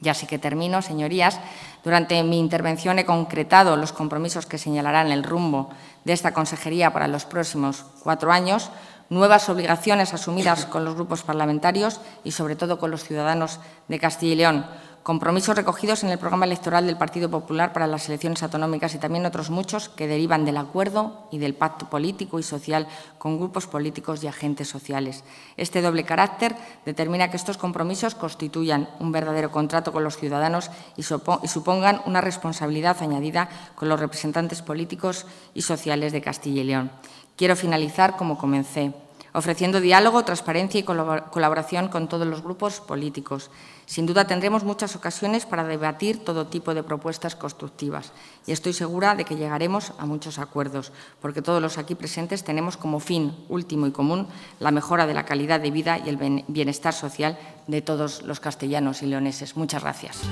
Ya sí que termino, señorías. Durante mi intervención he concretado los compromisos que señalarán el rumbo de esta consejería para los próximos cuatro años, nuevas obligaciones asumidas con los grupos parlamentarios y, sobre todo, con los ciudadanos de Castilla y León, compromisos recogidos en el programa electoral del Partido Popular para las elecciones autonómicas y también otros muchos que derivan del acuerdo y del pacto político y social con grupos políticos y agentes sociales. Este doble carácter determina que estos compromisos constituyan un verdadero contrato con los ciudadanos y supongan una responsabilidad añadida con los representantes políticos y sociales de Castilla y León. Quiero finalizar como comencé, ofreciendo diálogo, transparencia y colaboración con todos los grupos políticos. Sin duda tendremos muchas ocasiones para debatir todo tipo de propuestas constructivas y estoy segura de que llegaremos a muchos acuerdos, porque todos los aquí presentes tenemos como fin último y común la mejora de la calidad de vida y el bienestar social de todos los castellanos y leoneses. Muchas gracias.